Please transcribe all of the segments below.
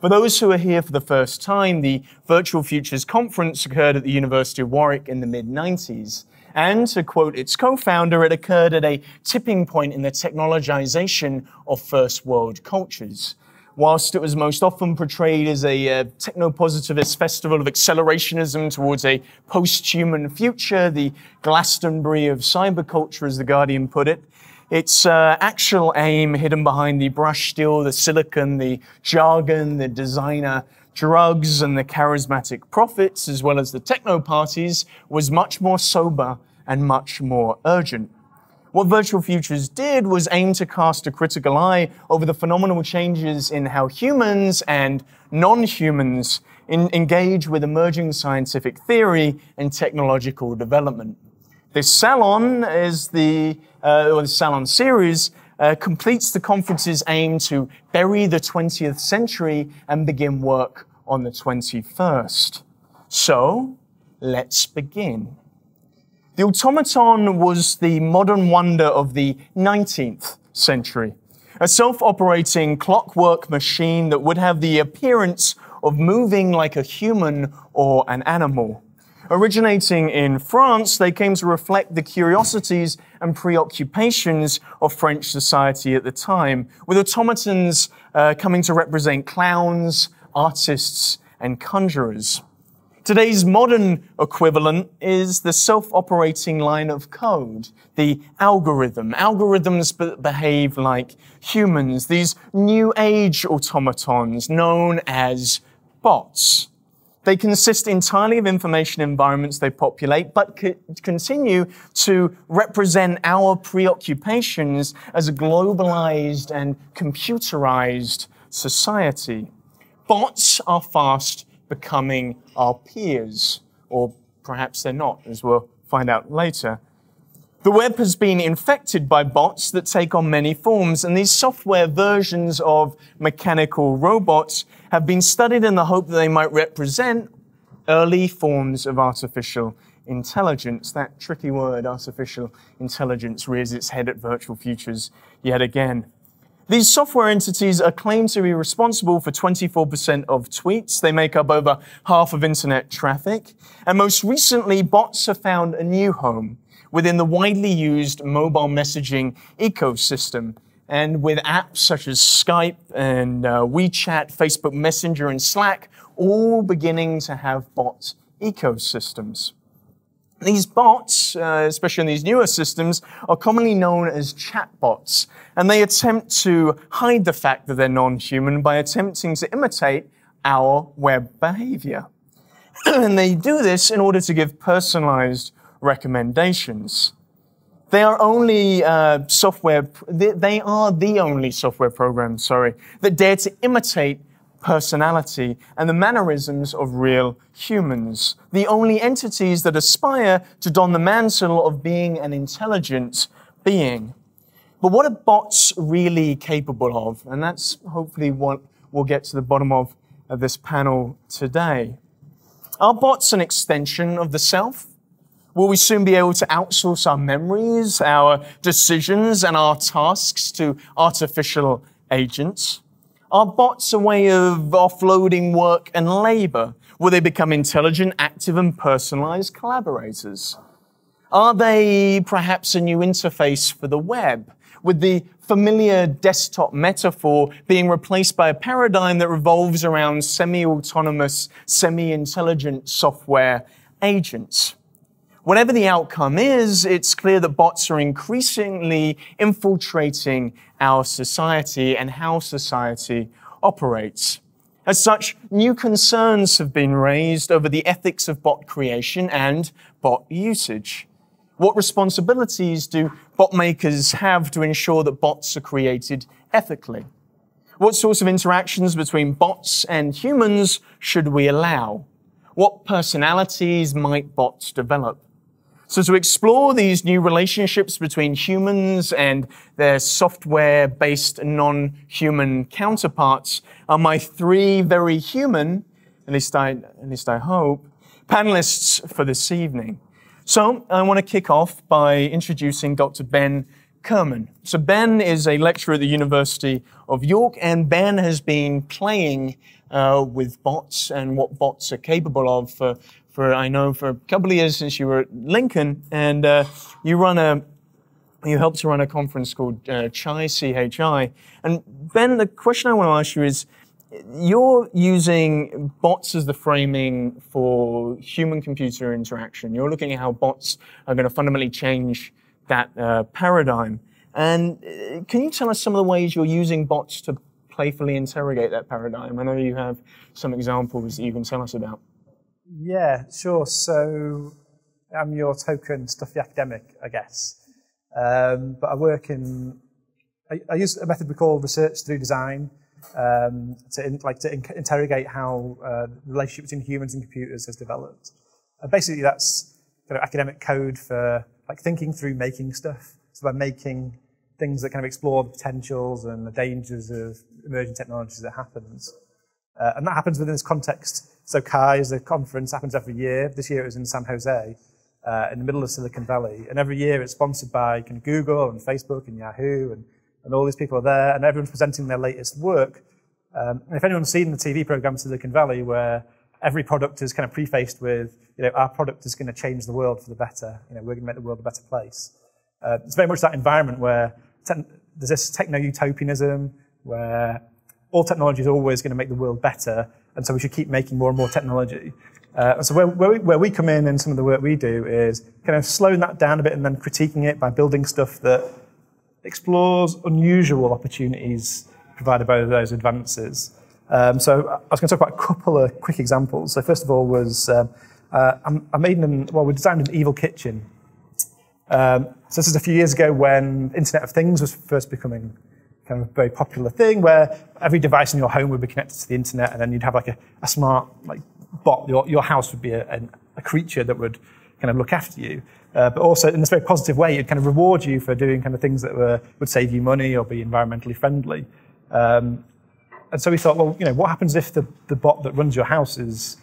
For those who are here for the first time, the Virtual Futures Conference occurred at the University of Warwick in the mid-90s. And, to quote its co-founder, it occurred at a tipping point in the technologization of first world cultures. Whilst it was most often portrayed as a techno-positivist festival of accelerationism towards a post-human future, the Glastonbury of cyberculture, as The Guardian put it, its actual aim, hidden behind the brush steel, the silicon, the jargon, the designer drugs, and the charismatic prophets, as well as the techno-parties, was much more sober and much more urgent. What Virtual Futures did was aim to cast a critical eye over the phenomenal changes in how humans and non-humans engage with emerging scientific theory and technological development. This salon is the salon series completes the conference's aim to bury the 20th century and begin work on the 21st. So, let's begin. The automaton was the modern wonder of the 19th century, a self-operating clockwork machine that would have the appearance of moving like a human or an animal. Originating in France, they came to reflect the curiosities and preoccupations of French society at the time, with automatons coming to represent clowns, artists, and conjurers. Today's modern equivalent is the self-operating line of code, the algorithm. Algorithms that behave like humans, these new age automatons known as bots. They consist entirely of information environments they populate, but continue to represent our preoccupations as a globalized and computerized society. Bots are fast becoming our peers, or perhaps they're not, as we'll find out later. The web has been infected by bots that take on many forms, and these software versions of mechanical robots have been studied in the hope that they might represent early forms of artificial intelligence. That tricky word, artificial intelligence, rears its head at Virtual Futures yet again. These software entities are claimed to be responsible for 24% of tweets. They make up over half of internet traffic. And most recently, bots have found a new home within the widely used mobile messaging ecosystem. And with apps such as Skype and WeChat, Facebook Messenger, and Slack, all beginning to have bot ecosystems. These bots, especially in these newer systems, are commonly known as chatbots, and they attempt to hide the fact that they're non-human by attempting to imitate our web behavior. And they do this in order to give personalized recommendations. They are the only software programs, that dare to imitate personality and the mannerisms of real humans, the only entities that aspire to don the mantle of being an intelligent being. But what are bots really capable of? And that's hopefully what we'll get to the bottom of this panel today. Are bots an extension of the self? Will we soon be able to outsource our memories, our decisions, and our tasks to artificial agents? Are bots a way of offloading work and labor? Will they become intelligent, active, and personalized collaborators? Are they perhaps a new interface for the web, with the familiar desktop metaphor being replaced by a paradigm that revolves around semi-autonomous, semi-intelligent software agents? Whatever the outcome is, it's clear that bots are increasingly infiltrating our society and how society operates. As such, new concerns have been raised over the ethics of bot creation and bot usage. What responsibilities do bot makers have to ensure that bots are created ethically? What sorts of interactions between bots and humans should we allow? What personalities might bots develop? So to explore these new relationships between humans and their software-based non-human counterparts are my three very human, at least I hope, panelists for this evening. So I want to kick off by introducing Dr. Ben Kirman. So Ben is a lecturer at the University of York, and Ben has been playing with bots and what bots are capable of for a couple of years since you were at Lincoln, and you helped to run a conference called CHI. And Ben, the question I want to ask you is, you're using bots as the framing for human-computer interaction. You're looking at how bots are going to fundamentally change that paradigm. And can you tell us some of the ways you're using bots to playfully interrogate that paradigm? I know you have some examples that you can tell us about. Yeah, sure. So I'm your token stuffy academic, I guess. But I work in, I use a method we call research through design to interrogate how the relationship between humans and computers has developed. And basically, that's kind of academic code for like thinking through making stuff. So by making things that kind of explore the potentials and the dangers of emerging technologies that happens. And that happens within this context. So CHI is a conference, happens every year. This year it was in San Jose, in the middle of Silicon Valley. And every year it's sponsored by Google and Facebook and Yahoo, and all these people are there, and everyone's presenting their latest work. And if anyone's seen the TV program Silicon Valley, where every product is kind of prefaced with, you know, our product is going to change the world for the better, you know, we're going to make the world a better place. It's very much that environment where there's this techno-utopianism, where all technology is always going to make the world better, and so we should keep making more and more technology. So where we come in and some of the work we do is kind of slowing that down a bit and then critiquing it by building stuff that explores unusual opportunities provided by those advances. So I was going to talk about a couple of quick examples. So first of all was, we designed an evil kitchen. So this is a few years ago when Internet of Things was first becoming kind of a very popular thing, where every device in your home would be connected to the internet, and then you'd have like a smart like bot. Your house would be a creature that would kind of look after you. But also in this very positive way, it'd kind of reward you for doing kind of things that would save you money or be environmentally friendly. And so we thought, well, you know, what happens if the bot that runs your house is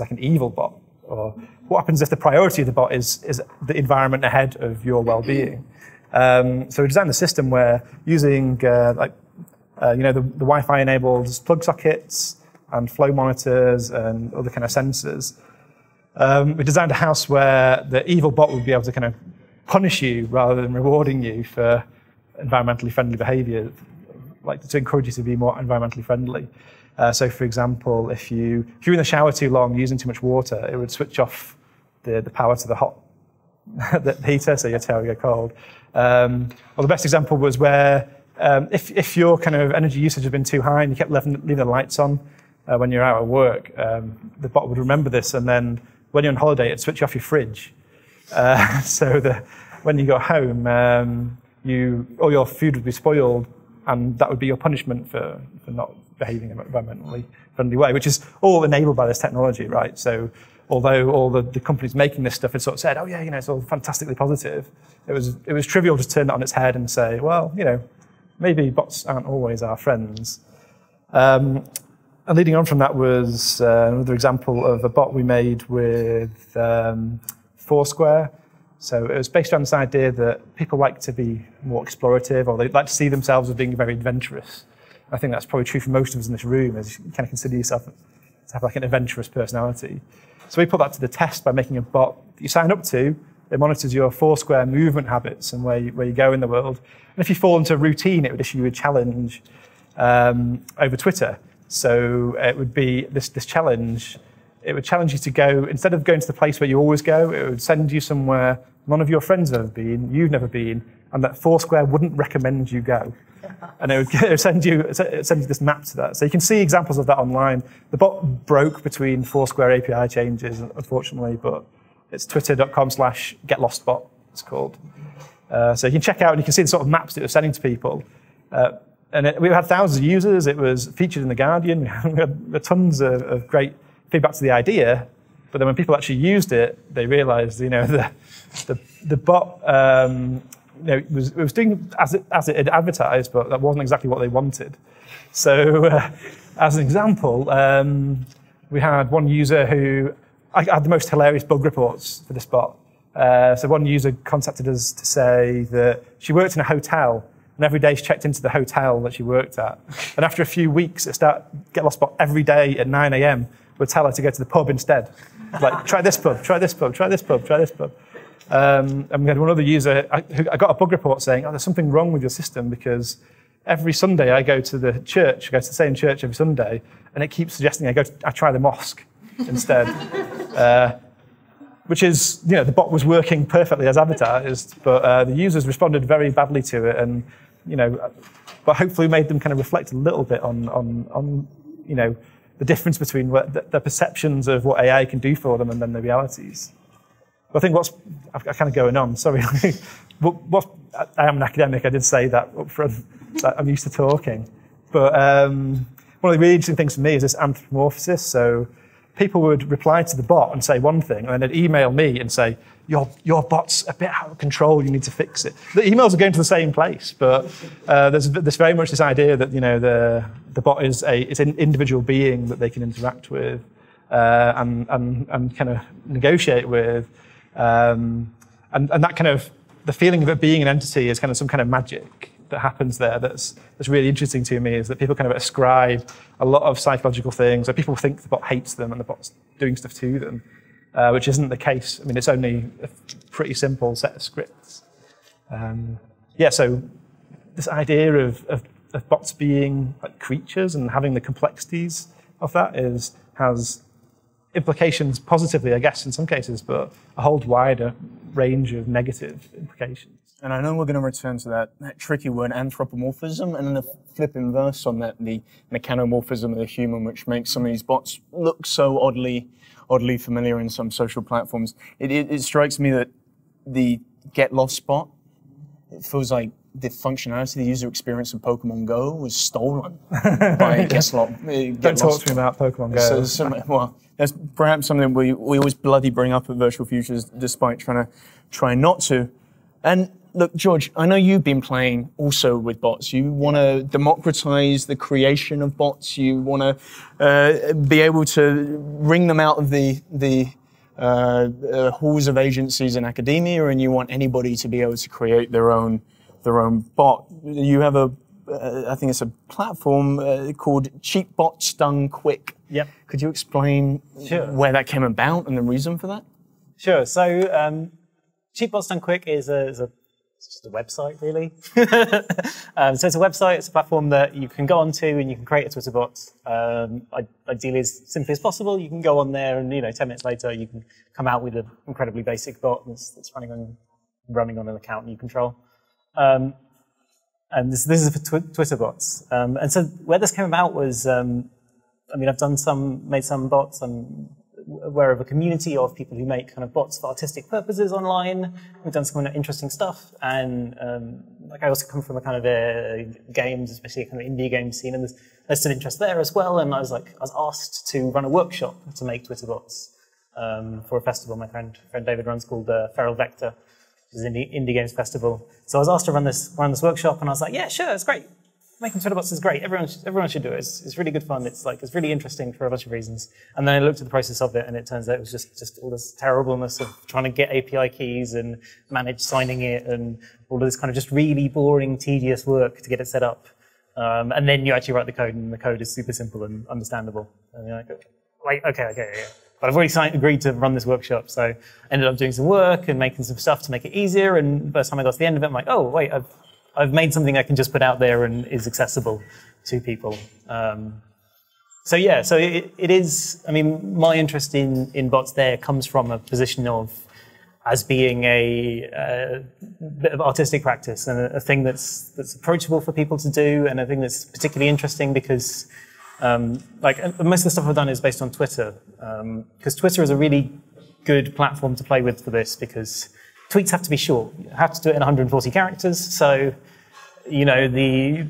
like an evil bot? Or what happens if the priority of the bot is the environment ahead of your well-being? So we designed the system where using the Wi-Fi enabled plug sockets and flow monitors and other kind of sensors. We designed a house where the evil bot would be able to kind of punish you rather than rewarding you for environmentally friendly behavior, like to encourage you to be more environmentally friendly. So for example, if you're in the shower too long, using too much water, it would switch off the power to the heater, so your towel would get cold. Well, the best example was where if your kind of energy usage had been too high and you kept leaving the lights on when you're out at work, the bot would remember this, and then when you're on holiday, it'd switch off your fridge. So when you got home, all your food would be spoiled, and that would be your punishment for not behaving in an environmentally friendly way, which is all enabled by this technology, right? So although all the companies making this stuff had sort of said, oh yeah, you know, it's all fantastically positive, it was trivial to turn it on its head and say, well, you know, maybe bots aren't always our friends. And leading on from that was another example of a bot we made with Foursquare. So it was based on this idea that people like to be more explorative, or they like to see themselves as being very adventurous. I think that's probably true for most of us in this room, is you kind of consider yourself to have like an adventurous personality. So we put that to the test by making a bot that you sign up to. It monitors your Foursquare movement habits and where you go in the world. And if you fall into a routine, it would issue you a challenge over Twitter. So it would be this challenge. It would challenge you to go, instead of going to the place where you always go, it would send you somewhere none of your friends have ever been, you've never been, and that Foursquare wouldn't recommend you go. And it would send you this map to that. So you can see examples of that online. The bot broke between Foursquare API changes, unfortunately, but it's twitter.com/getlostbot, it's called. So you can check out and you can see the sort of maps that it was sending to people. And we had thousands of users. It was featured in The Guardian. We had tons of great feedback to the idea, but then when people actually used it, they realized, you know, the bot it was doing as it had advertised, but that wasn't exactly what they wanted. So as an example, we had one user who had the most hilarious bug reports for this bot. So one user contacted us to say that she worked in a hotel, and every day she checked into the hotel that she worked at. And after a few weeks, Get Lost Bot every day at 9 a.m. would tell her to go to the pub instead. Like, try this pub, try this pub, try this pub, try this pub. And we had one other user, I got a bug report saying, oh, there's something wrong with your system because every Sunday I go to the church, I go to the same church every Sunday, and it keeps suggesting I try the mosque instead. Which is, you know, the bot was working perfectly as advertised, but the users responded very badly to it, and, you know, but hopefully made them kind of reflect a little bit on you know, the difference between their perceptions of what AI can do for them and then the realities. But I think I'm kind of going on, sorry. I am an academic, I did say that up front, so I'm used to talking. But one of the really interesting things for me is this anthropomorphosis. So people would reply to the bot and say one thing, and then they'd email me and say, your bot's a bit out of control, you need to fix it. The emails are going to the same place, but there's very much this idea that, you know, the bot is it's an individual being that they can interact with and kind of negotiate with. And that kind of, the feeling of it being an entity is kind of some kind of magic that happens there that's really interesting to me, is that people kind of ascribe a lot of psychological things. So people think the bot hates them and the bot's doing stuff to them, which isn't the case. I mean, it's only a pretty simple set of scripts. Yeah, so this idea of bots being like creatures and having the complexities of that has implications positively, I guess, in some cases, but a whole wider range of negative implications. And I know we're going to return to that tricky word, anthropomorphism, and then the flip inverse on that, the mechanomorphism of the human, which makes some of these bots look so oddly familiar in some social platforms. It strikes me that the Get Lost bot, it feels like the functionality, the user experience of Pokemon Go was stolen by Get Lost. Don't talk to me about Pokemon Go. Well, that's perhaps something we always bloody bring up at Virtual Futures, despite trying not to. And look, George, I know you've been playing also with bots. You want to democratize the creation of bots. You want to be able to wring them out of the halls of agencies in academia, and you want anybody to be able to create their own bot. You have I think it's a platform called Cheap Bots Done Quick. Yep. Could you explain where that came about and the reason for that? Sure. So Cheap Bots Done Quick is just a website, really. So it's a website, it's a platform that you can go onto and you can create a Twitter bot. Ideally, as simply as possible, you can go on there and, you know, 10 minutes later, you can come out with an incredibly basic bot that's running on an account you control. And this is for Twitter bots. And so where this came about was, I mean, I've made some bots. I'm aware of a community of people who make kind of bots for artistic purposes online. We've done some kind of interesting stuff. And like, I also come from a kind of games, especially a kind of indie game scene, and there's some interest there as well. And I was asked to run a workshop to make Twitter bots for a festival my friend David runs called Feral Vector. Is an indie games festival. So I was asked to run this workshop, and I was like, yeah, sure, it's great. Making Twitter bots is great. Everyone should do it. It's really good fun. It's really interesting for a bunch of reasons. And then I looked at the process of it, and it turns out it was just all this terribleness of trying to get API keys and manage signing it and all of this kind of just really boring, tedious work to get it set up. And then you actually write the code, and the code is super simple and understandable. And you're like, okay. But I've already agreed to run this workshop, so I ended up doing some work and making some stuff to make it easier. And by the time I got to the end of it, I'm like, oh, wait, I've made something I can just put out there and is accessible to people. So yeah, so it is, I mean, my interest in bots there comes from a position of as being a bit of artistic practice and a thing that's approachable for people to do, and a thing that's particularly interesting because most of the stuff I've done is based on Twitter, because Twitter is a really good platform to play with for this, because tweets have to be short. You have to do it in 140 characters, so, you know,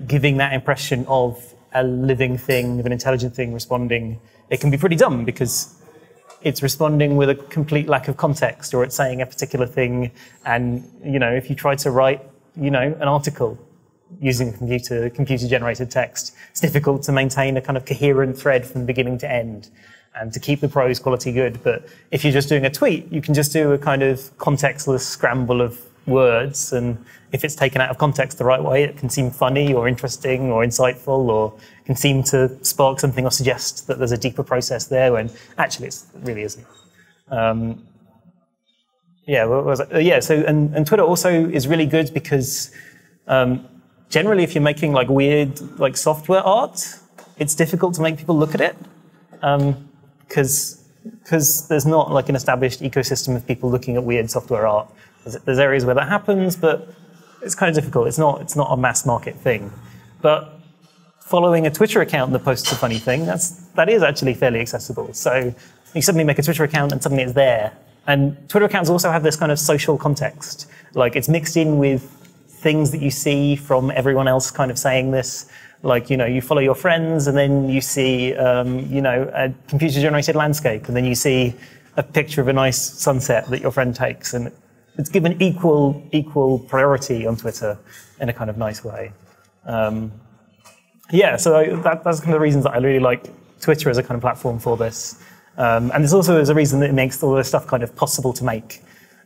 giving that impression of a living thing, of an intelligent thing responding, it can be pretty dumb, because it's responding with a complete lack of context, or it's saying a particular thing, and, you know, if you try to write, you know, an article using computer-generated text, it's difficult to maintain a kind of coherent thread from beginning to end. to keep the prose quality good. But if you're just doing a tweet, you can just do a kind of contextless scramble of words, and if it's taken out of context the right way, it can seem funny or interesting or insightful, or can seem to spark something or suggest that there's a deeper process there when actually it really isn't. So Twitter also is really good because generally if you're making like weird like software art, it's difficult to make people look at it because there's not like an established ecosystem of people looking at weird software art. There's areas where that happens, but it's kind of difficult. It's not a mass market thing. But following a Twitter account that posts a funny thing, that is actually fairly accessible. So you suddenly make a Twitter account and suddenly it's there. And Twitter accounts also have this kind of social context. Like it's mixed in with things that you see from everyone else kind of saying this. Like, you know, you follow your friends and then you see, a computer-generated landscape, and then you see a picture of a nice sunset that your friend takes, and it's given equal priority on Twitter in a kind of nice way. That's kind of the reasons that I really like Twitter as a kind of platform for this. And this also is a reason that it makes all this stuff kind of possible to make.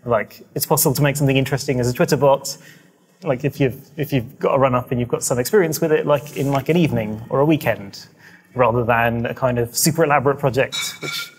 Like, it's possible to make something interesting as a Twitter bot. Like, if you've got a run-up and you've got some experience with it, like in like an evening or a weekend, rather than a kind of super elaborate project, which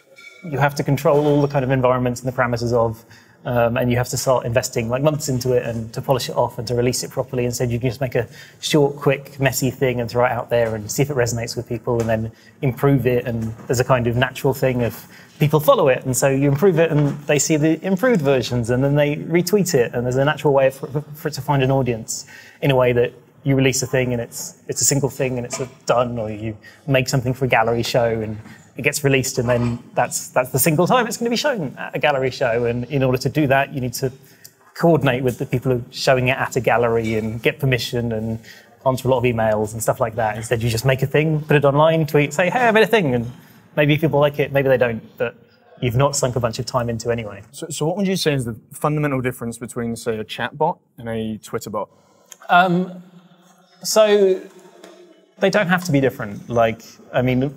you have to control all the kind of environments and the parameters of. And you have to start investing like months into it and to polish it off and to release it properly. Instead, you can just make a short, quick, messy thing and throw it out there and see if it resonates with people and then improve it. And there's a kind of natural thing of people follow it. And so you improve it and they see the improved versions and then they retweet it. And there's a natural way for it to find an audience in a way that you release a thing and it's a single thing and it's done, or you make something for a gallery show and it gets released, and then that's the single time it's going to be shown at a gallery show. And in order to do that, you need to coordinate with the people who are showing it at a gallery and get permission and answer a lot of emails and stuff like that. Instead, you just make a thing, put it online, tweet, say, hey, I made a thing. And maybe people like it, maybe they don't, but you've not sunk a bunch of time into anyway. So what would you say is the fundamental difference between, say, a chat bot and a Twitter bot? So they don't have to be different. Like, I mean,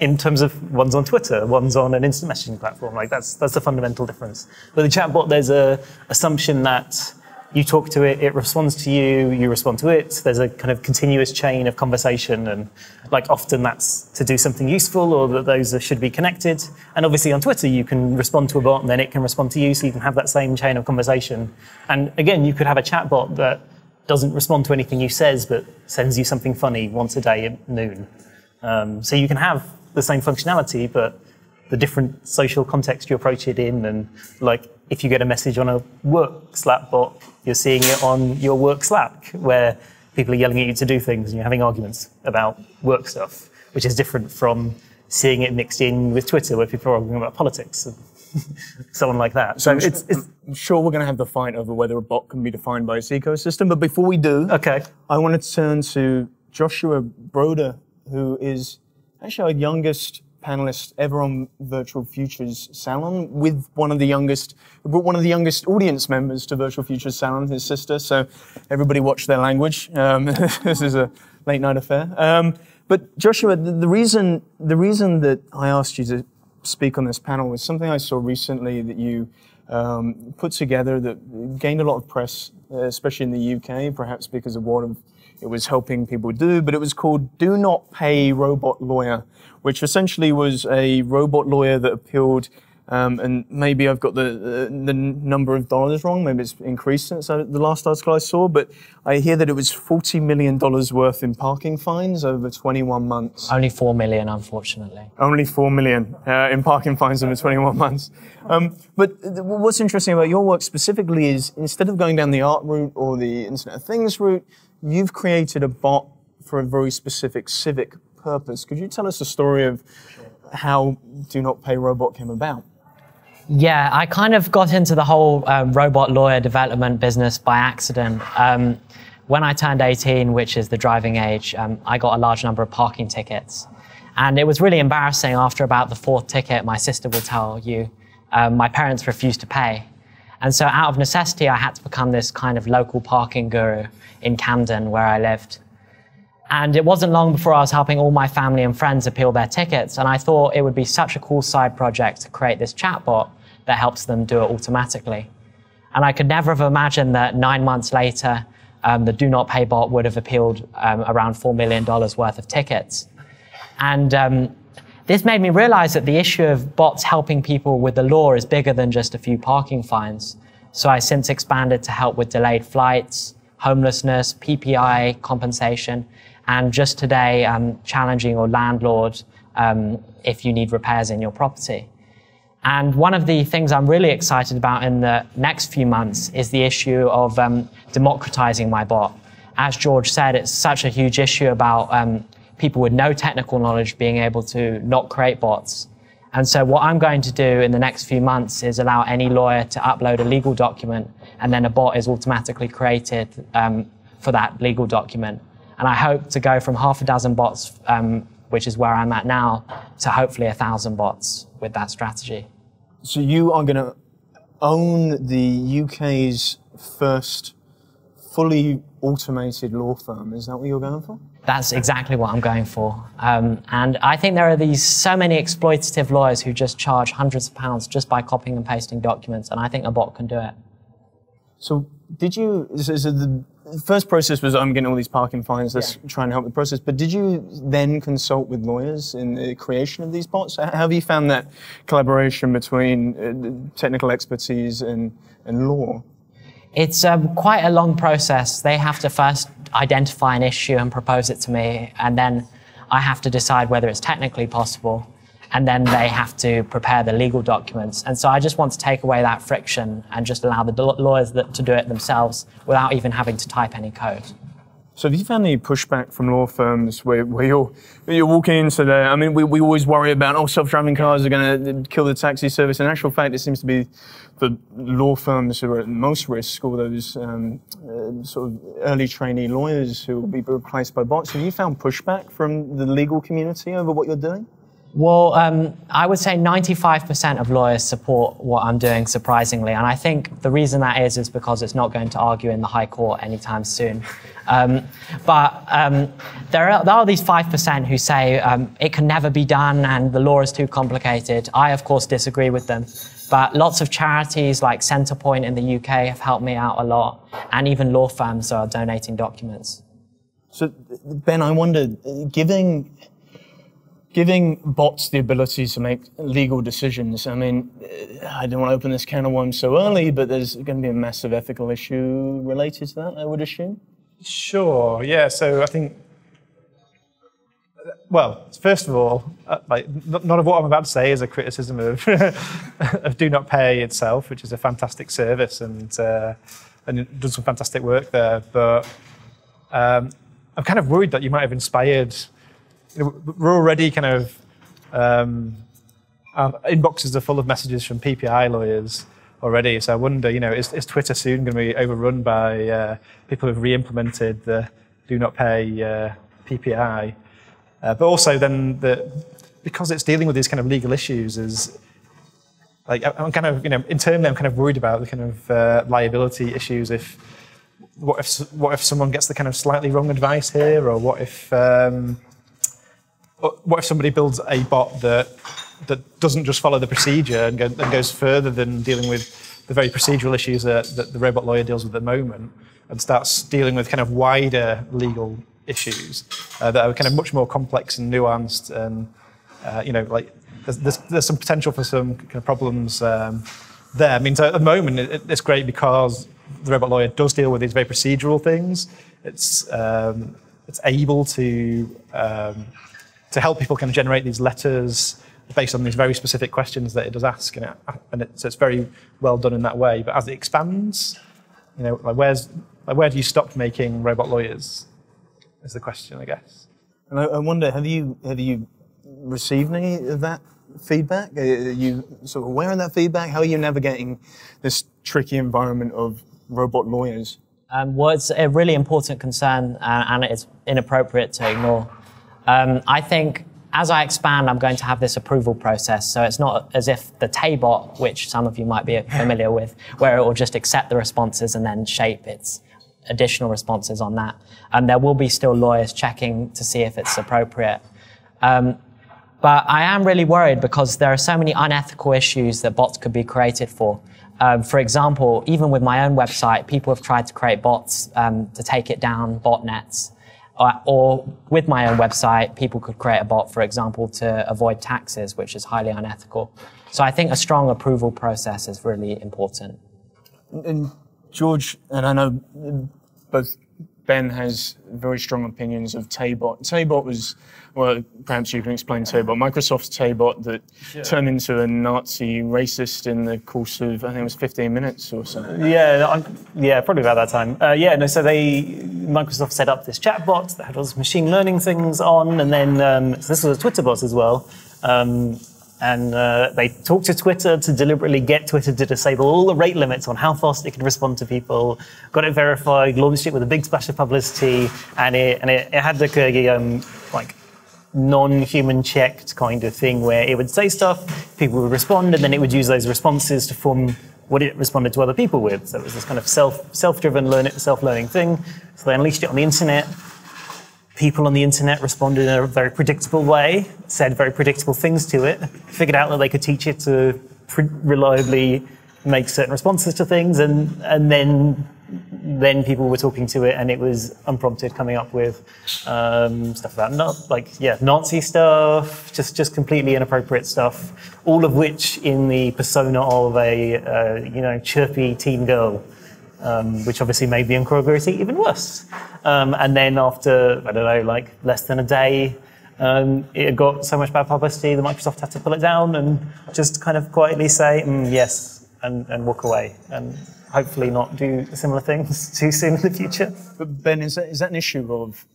in terms of one's on Twitter, one's on an instant messaging platform. Like that's the fundamental difference. With a chatbot, there's an assumption that you talk to it, it responds to you, you respond to it. There's a kind of continuous chain of conversation, and like often that's to do something useful or that those should be connected. And obviously on Twitter, you can respond to a bot and then it can respond to you, so you can have that same chain of conversation. And again, you could have a chatbot that doesn't respond to anything you says, but sends you something funny once a day at noon. So you can have the same functionality, but the different social context you approach it in. And like if you get a message on a work Slack bot, you're seeing it on your work Slack where people are yelling at you to do things and you're having arguments about work stuff, which is different from seeing it mixed in with Twitter where people are arguing about politics and someone like that. So I'm sure we're going to have the fight over whether a bot can be defined by its ecosystem, but before we do, I want to turn to Joshua Browder, who is actually our youngest panelist ever on Virtual Futures Salon, with one of the youngest audience members to Virtual Futures Salon, his sister. So everybody watch their language. This is a late night affair. But Joshua, the reason that I asked you to speak on this panel was something I saw recently that you put together that gained a lot of press, especially in the UK, perhaps because of what it was helping people do, but it was called Do Not Pay Robot Lawyer, which essentially was a robot lawyer that appealed, and maybe I've got the number of dollars wrong, maybe it's increased since the last article I saw, but I hear that it was $40 million worth in parking fines over 21 months. Only 4 million, unfortunately. Only 4 million in parking fines over 21 months. But what's interesting about your work specifically is instead of going down the art route or the Internet of Things route, you've created a bot for a very specific civic purpose. Could you tell us the story of how Do Not Pay Robot came about? Yeah, I kind of got into the whole robot lawyer development business by accident. When I turned 18, which is the driving age, I got a large number of parking tickets. And it was really embarrassing. After about the fourth ticket, my sister will tell you, my parents refused to pay. And so out of necessity, I had to become this kind of local parking guru in Camden, where I lived. And it wasn't long before I was helping all my family and friends appeal their tickets. And I thought it would be such a cool side project to create this chatbot that helps them do it automatically. And I could never have imagined that 9 months later, the Do Not Pay bot would have appealed around $4 million worth of tickets. And this made me realize that the issue of bots helping people with the law is bigger than just a few parking fines. So I since expanded to help with delayed flights, homelessness, PPI compensation, and just today, challenging your landlord if you need repairs in your property. And one of the things I'm really excited about in the next few months is the issue of democratizing my bot. As George said, it's such a huge issue about people with no technical knowledge being able to not create bots. And so what I'm going to do in the next few months is allow any lawyer to upload a legal document, and then a bot is automatically created for that legal document. And I hope to go from half a dozen bots, which is where I'm at now, to hopefully 1,000 bots with that strategy. So you are going to own the UK's first fully automated law firm. Is that what you're going for? That's exactly what I'm going for. And I think there are so many exploitative lawyers who just charge hundreds of pounds just by copying and pasting documents, and I think a bot can do it. So did you, so the first process was, I'm getting all these parking fines, let's try and help the process, but did you then consult with lawyers in the creation of these bots? How have you found that collaboration between technical expertise and law? It's quite a long process. They have to first identify an issue and propose it to me, and then I have to decide whether it's technically possible, and then they have to prepare the legal documents. And so I just want to take away that friction and just allow the lawyers to do it themselves without even having to type any code. So have you found any pushback from law firms where you're walking into there? I mean, we always worry about, oh, self-driving cars are going to kill the taxi service. In actual fact, it seems to be the law firms who are at most risk, all those sort of early trainee lawyers who will be replaced by bots. Have you found pushback from the legal community over what you're doing? Well, I would say 95% of lawyers support what I'm doing, surprisingly. And I think the reason that is because it's not going to argue in the High Court anytime soon. There are these 5% who say it can never be done and the law is too complicated. I, of course, disagree with them. But lots of charities like Centrepoint in the UK have helped me out a lot. And even law firms are donating documents. So, Ben, I wonder, giving bots the ability to make legal decisions, I mean, I don't want to open this can of worms so early, but there's going to be a massive ethical issue related to that, I would assume? Sure, yeah, so I think, well, first of all, like, none of what I'm about to say is a criticism of, of Do Not Pay itself, which is a fantastic service and it does some fantastic work there, but I'm kind of worried that you might have inspired. We're already kind of, our inboxes are full of messages from PPI lawyers already, so I wonder, you know, is Twitter soon going to be overrun by people who've re-implemented the Do Not Pay PPI? But also then, because it's dealing with these kind of legal issues, is like, I'm kind of, you know, internally I'm kind of worried about the kind of liability issues if, what if someone gets the kind of slightly wrong advice here, or what if somebody builds a bot that doesn't just follow the procedure and goes further than dealing with the very procedural issues that the robot lawyer deals with at the moment, and starts dealing with kind of wider legal issues that are kind of much more complex and nuanced, and you know, like there's some potential for some kind of problems there. I mean, so at the moment it's great because the robot lawyer does deal with these very procedural things. It's able to help people kind of generate these letters based on these very specific questions that it does ask, so it's very well done in that way. But as it expands, you know, like where do you stop making robot lawyers? Is the question, I guess. And I wonder, have you received any of that feedback? Are you sort of aware of that feedback? How are you navigating this tricky environment of robot lawyers? Well, it's a really important concern, and it's inappropriate to ignore. I think as I expand, I'm going to have this approval process. So it's not as if the Tay bot, which some of you might be familiar with, where it will just accept the responses and then shape its additional responses on that. And there will be still lawyers checking to see if it's appropriate. But I am really worried because there are so many unethical issues that bots could be created for. For example, even with my own website, people have tried to create bots to take it down, botnets. Or with my own website, people could create a bot, for example, to avoid taxes, which is highly unethical. So I think a strong approval process is really important. And George, and I know both Ben has very strong opinions of Taybot. Taybot was, well, perhaps you can explain Taybot. Microsoft's Taybot that turned into a Nazi racist in the course of, I think it was 15 minutes or so. Yeah, probably about that time. So Microsoft set up this chatbot that had all these machine learning things on, and then so this was a Twitter bot as well. And they talked to Twitter to deliberately get Twitter to disable all the rate limits on how fast it could respond to people, got it verified, launched it with a big splash of publicity, and it had like non-human checked kind of thing where it would say stuff, people would respond, and then it would use those responses to form what it responded to other people with. So it was this kind of self-driven self-learning thing. So they unleashed it on the internet. People on the internet responded in a very predictable way, said very predictable things to it, figured out that they could teach it to reliably make certain responses to things, and then people were talking to it, and it was unprompted coming up with stuff about Nazi stuff, just completely inappropriate stuff, all of which in the persona of a chirpy teen girl. Which obviously made the incongruity even worse. And then after, less than a day, it got so much bad publicity that Microsoft had to pull it down and just kind of quietly say, yes, and walk away. And hopefully not do similar things too soon in the future. But Ben, is that an issue of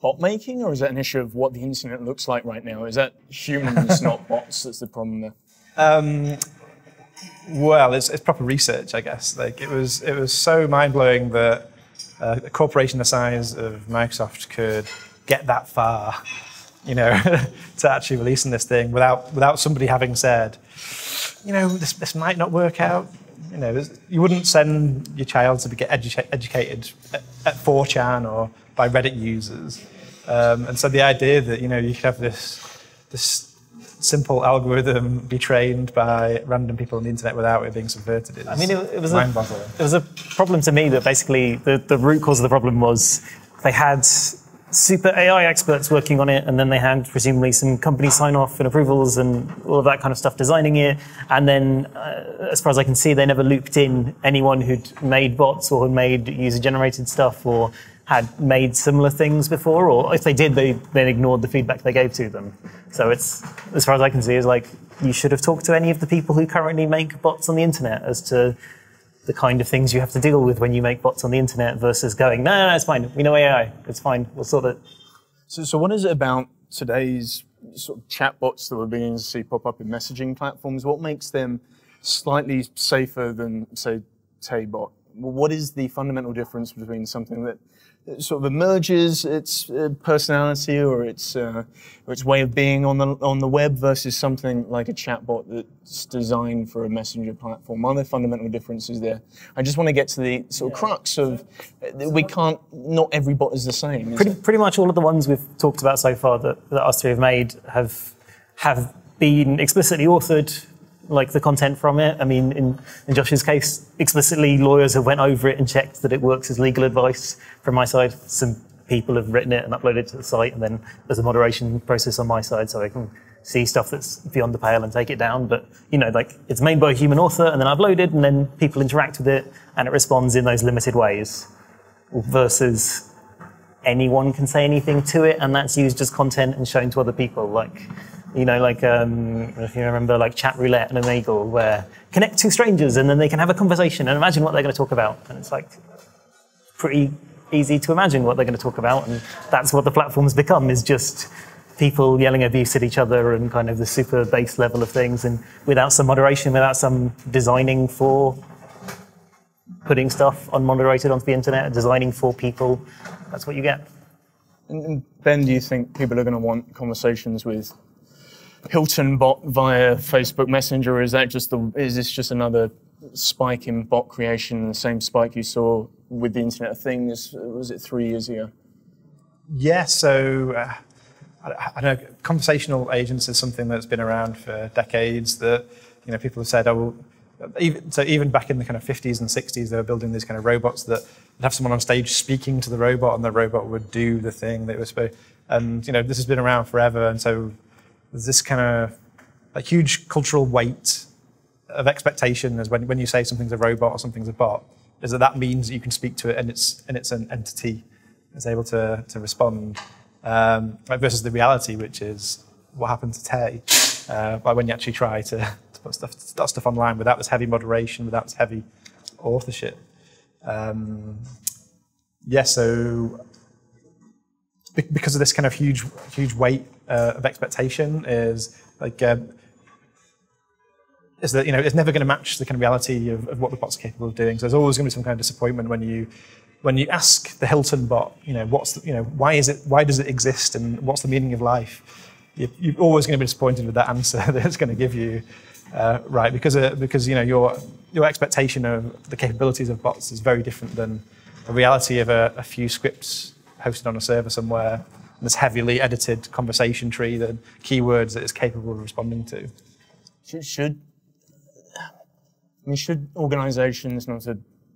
bot making, or is that an issue of what the internet looks like right now? Is that humans, not bots, that's the problem there? Well, it's proper research, I guess. Like it was so mind-blowing that a corporation the size of Microsoft could get that far, to actually releasing this thing without somebody having said, this might not work out. You wouldn't send your child to get educated at 4chan or by Reddit users. And so the idea that you could have this simple algorithm be trained by random people on the internet without it being subverted is mind-boggling. It was a problem to me that basically the root cause of the problem was they had super AI experts working on it, and then they had presumably some company sign-off and approvals and all of that kind of stuff designing it, and then as far as I can see they never looped in anyone who'd made bots or who'd made user-generated stuff or had made similar things before, or if they did, they then ignored the feedback they gave to them. So it's, as far as I can see, is like, you should have talked to any of the people who currently make bots on the internet as to the kind of things you have to deal with when you make bots on the internet versus going, no, it's fine, we know AI, it's fine, we'll sort it. So what is it about today's sort of chatbots that we're beginning to see pop up in messaging platforms? What makes them slightly safer than, say, Taybot? What is the fundamental difference between something that sort of emerges its personality or its way of being on the web versus something like a chatbot that's designed for a messenger platform? Are there fundamental differences there? I just want to get to the sort of crux of not every bot is the same. Pretty much all of the ones we've talked about so far that us three have made have been explicitly authored, like the content from it. I mean, in Josh's case, explicitly lawyers have went over it and checked that it works as legal advice. From my side, some people have written it and uploaded it to the site, and then there's a moderation process on my side so I can see stuff that's beyond the pale and take it down. But, it's made by a human author and then uploaded, and then people interact with it and it responds in those limited ways versus anyone can say anything to it and that's used as content and shown to other people. If you remember, Chat Roulette and Omegle, where connect two strangers and then they can have a conversation and imagine what they're going to talk about. And it's pretty easy to imagine what they're going to talk about. And that's what the platform's become, is just people yelling abuse at each other and kind of the super base level of things. And without some moderation, without some designing for putting stuff unmoderated onto the internet, designing for people, that's what you get. And Ben, do you think people are going to want conversations with Hilton bot via Facebook Messenger, or is this just another spike in bot creation, the same spike you saw with the Internet of Things, was it 3 years ago? Yeah, so I don't know, conversational agents is something that's been around for decades, that people have said, oh, even back in the kind of 50s and 60s, they were building these kind of robots that would have someone on stage speaking to the robot, and the robot would do the thing that it was supposed to. And this has been around forever, and so there's this kind of a huge cultural weight of expectation is when you say something's a robot or something's a bot, is that that means that you can speak to it and it's an entity that's able to respond, versus the reality, which is what happened to Tay, like when you actually try to put stuff online without this heavy moderation, without this heavy authorship. Yeah, so because of this kind of huge weight of expectation is like. Is that it's never going to match the kind of reality of what the bot's are capable of doing. So there's always going to be some kind of disappointment when you ask the Hilton bot, what's the, why does it exist and what's the meaning of life? You're always going to be disappointed with that answer that it's going to give you, right? Because your expectation of the capabilities of bots is very different than the reality of a few scripts hosted on a server somewhere and this heavily edited conversation tree, the keywords that it's capable of responding to. Should organizations,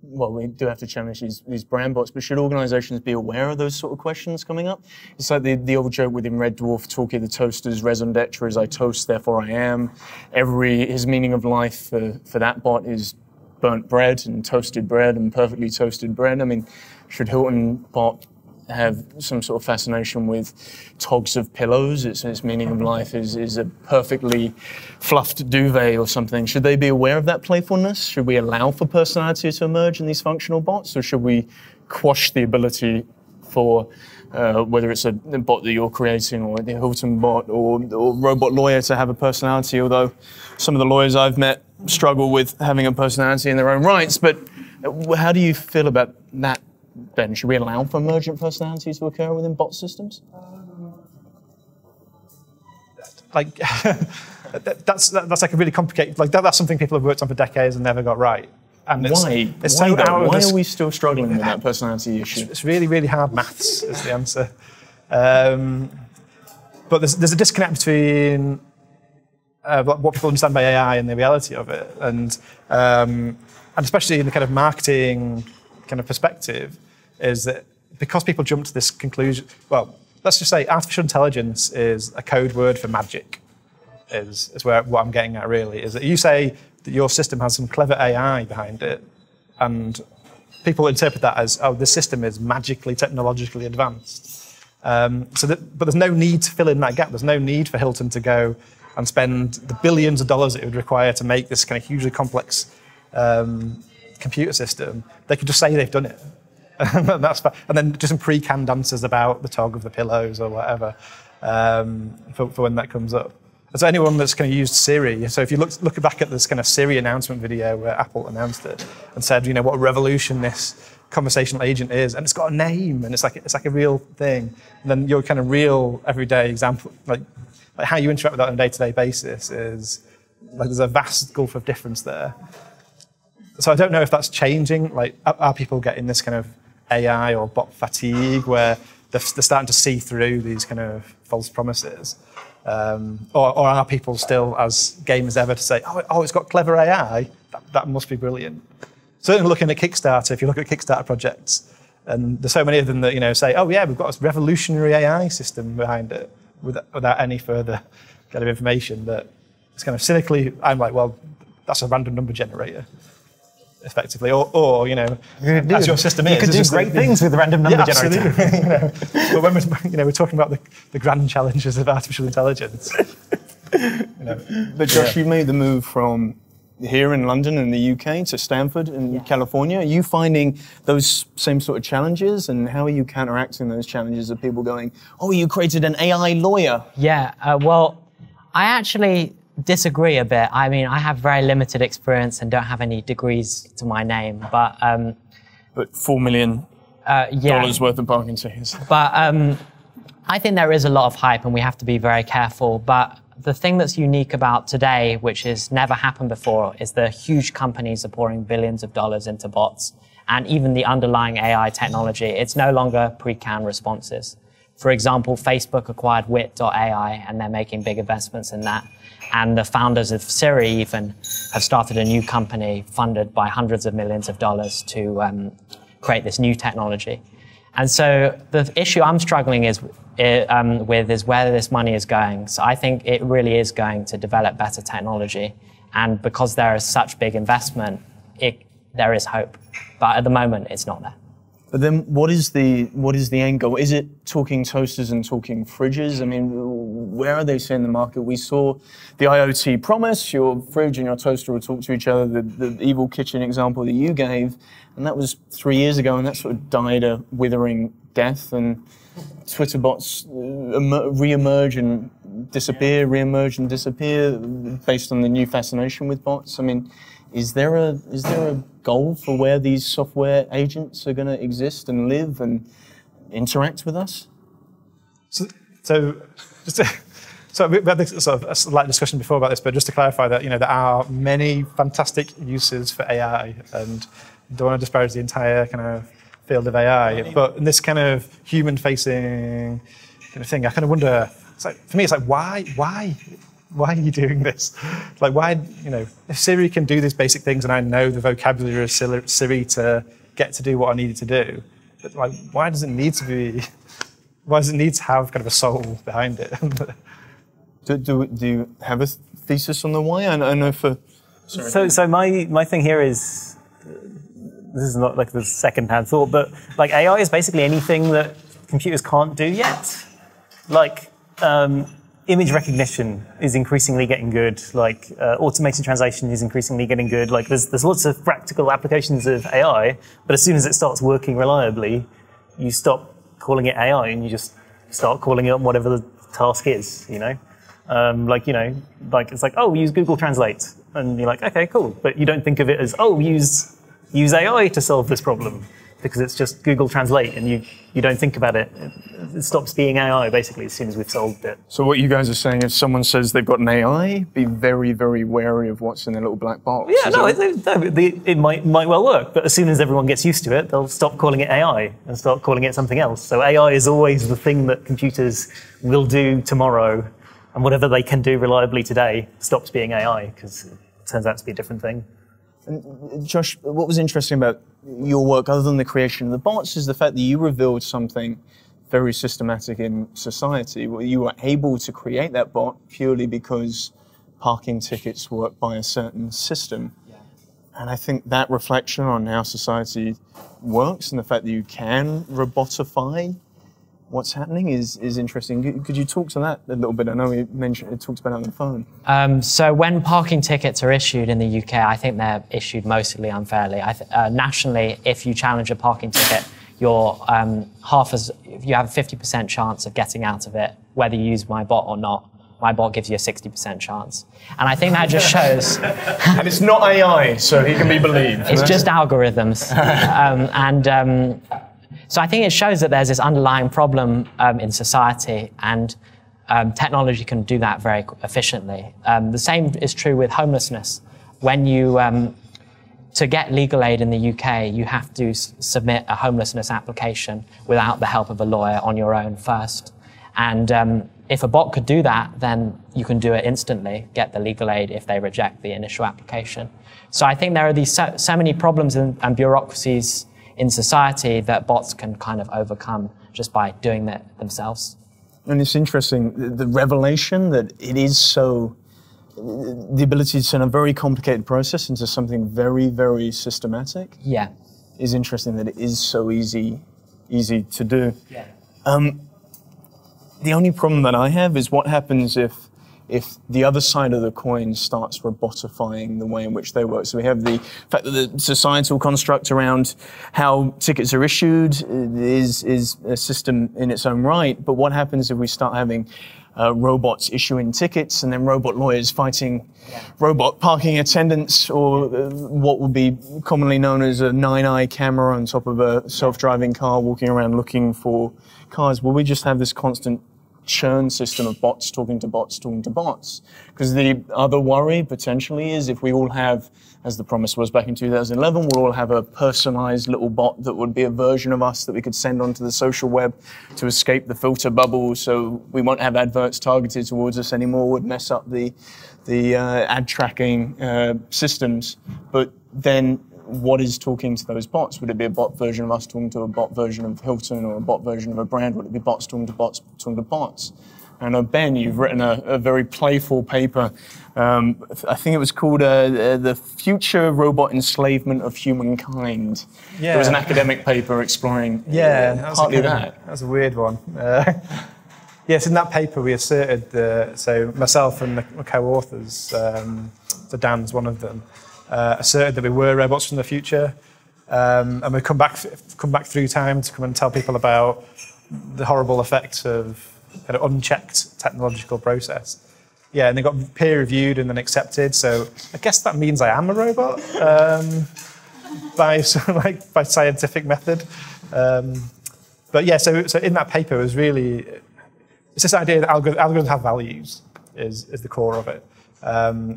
well, we do have to challenge these brand bots, but should organizations be aware of those sort of questions coming up? It's like the old joke within Red Dwarf, Talkie the Toaster's raison d'etre is I toast, therefore I am. His meaning of life for that bot is burnt bread and toasted bread and perfectly toasted bread. I mean, should Hilton bot have some sort of fascination with togs of pillows? Its meaning of life is a perfectly fluffed duvet or something. Should they be aware of that playfulness? Should we allow for personality to emerge in these functional bots, or should we quash the ability for whether it's a bot that you're creating or the Hilton bot or robot lawyer to have a personality, although some of the lawyers I've met struggle with having a personality in their own rights. But how do you feel about that, Ben? Should we allow for emergent personality to occur within bot systems? Like that's like a really complicated, like that's something people have worked on for decades and never got right. And why are we still struggling with that personality issue? It's really hard maths is the answer. But there's a disconnect between what people understand by AI and the reality of it, and especially in the kind of marketing kind of perspective, is that because people jump to this conclusion, well, let's just say artificial intelligence is a code word for magic, is where what I'm getting at really, is that you say that your system has some clever AI behind it, and people interpret that as, oh, this system is magically, technologically advanced. But there's no need to fill in that gap. There's no need for Hilton to go and spend the billions of dollars it would require to make this kind of hugely complex computer system. They could just say they've done it. And that's fine. And then just some pre-canned answers about the tog of the pillows or whatever for when that comes up. And so anyone that's kind of used Siri, so if you look back at this kind of Siri announcement video where Apple announced it and said, what a revolution this conversational agent is, and it's got a name and it's like a real thing. And then your kind of real everyday example, like how you interact with that on a day-to-day basis is like there's a vast gulf of difference there. So I don't know if that's changing. Like, are people getting this kind of AI or bot fatigue where they're starting to see through these kind of false promises? Or are people still as game as ever to say, oh, it's got clever AI, that must be brilliant. Certainly looking at Kickstarter, if you look at Kickstarter projects, and there's so many of them that say, oh yeah, we've got this revolutionary AI system behind it without any further kind of information, that it's kind of cynically, I'm like, well, that's a random number generator. Effectively, or as your system is, you could do great things with random number generator. But when we're talking about the grand challenges of artificial intelligence. But Josh, you made the move from here in London and the UK to Stanford in California. Are you finding those same sort of challenges, and how are you counteracting those challenges of people going, "Oh, you created an AI lawyer"? Yeah. Well, I actually disagree a bit. I mean, I have very limited experience and don't have any degrees to my name, but $4 million worth of bargain tickets. But I think there is a lot of hype and we have to be very careful, but the thing that's unique about today, which has never happened before, is the huge companies are pouring billions of dollars into bots and even the underlying AI technology. It's no longer pre-canned responses. For example, Facebook acquired Wit.ai and they're making big investments in that. And the founders of Siri even have started a new company funded by hundreds of millions of dollars to create this new technology. And so the issue I'm struggling with is where this money is going. So I think it really is going to develop better technology. And because there is such big investment, there is hope. But at the moment, it's not there. But then what is the end goal? Is it talking toasters and talking fridges? I mean, where are they seeing the market? We saw the IoT promise, your fridge and your toaster will talk to each other, the evil kitchen example that you gave, and that was 3 years ago, and that sort of died a withering death, and Twitter bots re-emerge and disappear, re-emerge and disappear based on the new fascination with bots. I mean, is there a goal for where these software agents are going to exist and live and interact with us? So we had this sort of a slight discussion before about this, but just to clarify that, you know, there are many fantastic uses for AI, and don't want to disparage the entire kind of field of AI, but in this kind of human-facing kind of thing, I kind of wonder. It's like, for me, it's like why are you doing this? Like, why, you know, if Siri can do these basic things and I know the vocabulary of Siri to get to do what I needed to do, but like, why does it need to have kind of a soul behind it? do you have a thesis on the why? I know for... Sorry. So my thing here is, this is not like the second-hand thought, but like AI is basically anything that computers can't do yet. Like, image recognition is increasingly getting good. Like automated translation is increasingly getting good. Like there's lots of practical applications of AI, but as soon as it starts working reliably, you stop calling it AI and you just start calling it whatever the task is. You know, it's like, oh, we use Google Translate, and you're like, okay, cool, but you don't think of it as, oh, use AI to solve this problem, because it's just Google Translate, and you don't think about it. It stops being AI, basically, as soon as we've solved it. So what you guys are saying, if someone says they've got an AI, be very, very wary of what's in their little black box. Yeah, no, it might well work, but as soon as everyone gets used to it, they'll stop calling it AI and start calling it something else. So AI is always the thing that computers will do tomorrow, and whatever they can do reliably today stops being AI, because it turns out to be a different thing. And Josh, what was interesting about your work, other than the creation of the bots, is the fact that you revealed something very systematic in society. You were able to create that bot purely because parking tickets work by a certain system. Yeah. And I think that reflection on how society works and the fact that you can robotify what's happening is interesting. Could you talk to that a little bit? I know we mentioned it, talked about it on the phone. So when parking tickets are issued in the UK, I think they're issued mostly unfairly. Nationally, if you challenge a parking ticket, you have a 50% chance of getting out of it, whether you use my bot or not. My bot gives you a 60% chance. And I think that just shows... And it's not AI, so he can be believed. It's just algorithms. So I think it shows that there's this underlying problem in society, and technology can do that very efficiently. The same is true with homelessness. When you, to get legal aid in the UK, you have to submit a homelessness application without the help of a lawyer on your own first. And if a bot could do that, then you can do it instantly, get the legal aid if they reject the initial application. So I think there are these so many problems and bureaucracies in society that bots can kind of overcome just by doing that themselves. And it's interesting, the revelation that it is so, the ability to turn a very complicated process into something very, very systematic. Yeah. Is interesting that it is so easy to do. Yeah. The only problem that I have is what happens if if the other side of the coin starts robotifying the way in which they work. So we have the fact that the societal construct around how tickets are issued is a system in its own right, but what happens if we start having robots issuing tickets and then robot lawyers fighting robot parking attendants, or what would be commonly known as a 9-eye camera on top of a self-driving car walking around looking for cars? Will we just have this constant churn system of bots talking to bots talking to bots? Because the other worry potentially is if we all have, as the promise was back in 2011, we'll all have a personalized little bot that would be a version of us that we could send onto the social web to escape the filter bubble, so we won't have adverts targeted towards us anymore, would mess up the ad tracking systems. But then what is talking to those bots? Would it be a bot version of us talking to a bot version of Hilton or a bot version of a brand? Would it be bots talking to bots talking to bots? And Ben, you've written a very playful paper. I think it was called The Future Robot Enslavement of Humankind. Yeah. It was an academic paper exploring partly that. That was a weird one. Yes, in that paper we asserted, so myself and my co-authors, so Dan's one of them, asserted that we were robots from the future, and we come back through time to come and tell people about the horrible effects of kind of unchecked technological process. Yeah, and they got peer reviewed and then accepted. So I guess that means I am a robot by scientific method. But yeah, so in that paper it was really, it's this idea that algorithms have values is the core of it.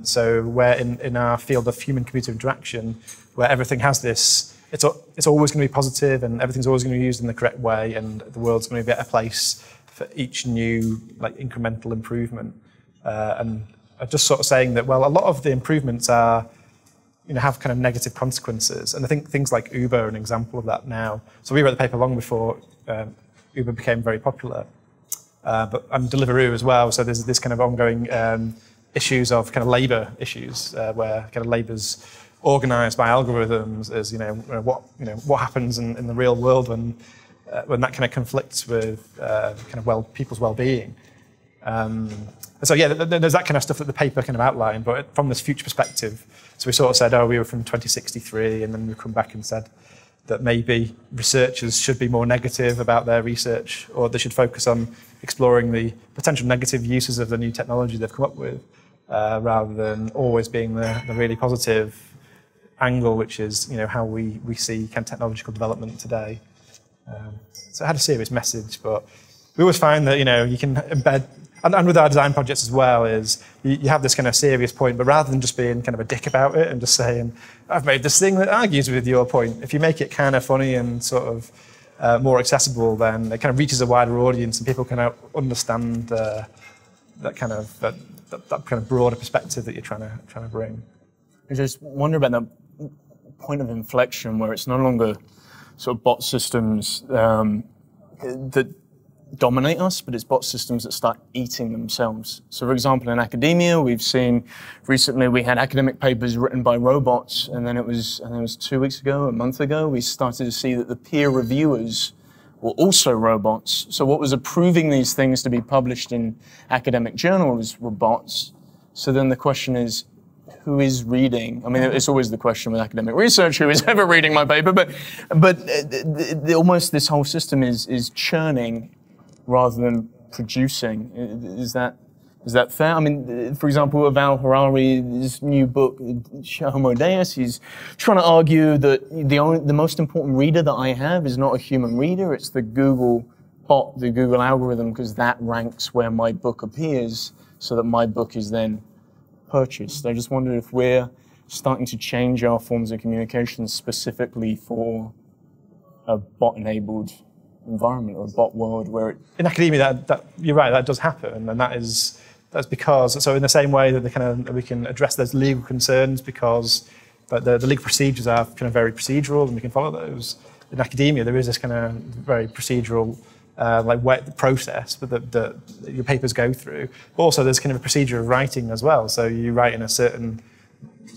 So where in our field of human-computer interaction, where everything has this, it's always going to be positive and everything's always going to be used in the correct way and the world's going to be a better place for each new incremental improvement. And I'm just sort of saying that, well, a lot of the improvements are, have kind of negative consequences. And I think things like Uber are an example of that now. So we wrote the paper long before Uber became very popular, and Deliveroo as well. So there's this kind of ongoing issues of kind of labour issues, where kind of labour's organised by algorithms, as what happens in the real world when that kind of conflicts with people's well-being. So yeah, there's that kind of stuff that the paper kind of outlined, but from this future perspective. So we sort of said, oh, we were from 2063, and then we come back and said that maybe researchers should be more negative about their research, or they should focus on exploring the potential negative uses of the new technology they've come up with. Rather than always being the really positive angle, which is how we see kind of technological development today. So it had a serious message, but we always find that you can embed, and with our design projects as well, is you have this kind of serious point, but rather than just being kind of a dick about it and just saying, I've made this thing that argues with your point, if you make it kind of funny and sort of more accessible, then it kind of reaches a wider audience and people can understand that kind of broader perspective that you're trying to bring. I just wonder about that point of inflection where it's no longer sort of bot systems that dominate us, but it's bot systems that start eating themselves. So for example, in academia, we've seen recently we had academic papers written by robots, and then I think it was 2 weeks ago, a month ago, we started to see that the peer reviewers were also robots. So what was approving these things to be published in academic journals were bots. So then the question is, who is reading? I mean, it's always the question with academic research, who is ever reading my paper? But almost this whole system is churning rather than producing. Is that fair? I mean, for example, Yuval Harari's new book, Homo Deus, he's trying to argue that the most important reader that I have is not a human reader, it's the Google bot, the Google algorithm, because that ranks where my book appears so that my book is then purchased. I just wonder if we're starting to change our forms of communication specifically for a bot-enabled environment or a bot world where it... In academia, that you're right, that does happen, and that's because, so in the same way that we can address those legal concerns because the legal procedures are kind of very procedural and we can follow those. In academia, there is this kind of very procedural process that your papers go through. But also there's kind of a procedure of writing as well. So you write in a certain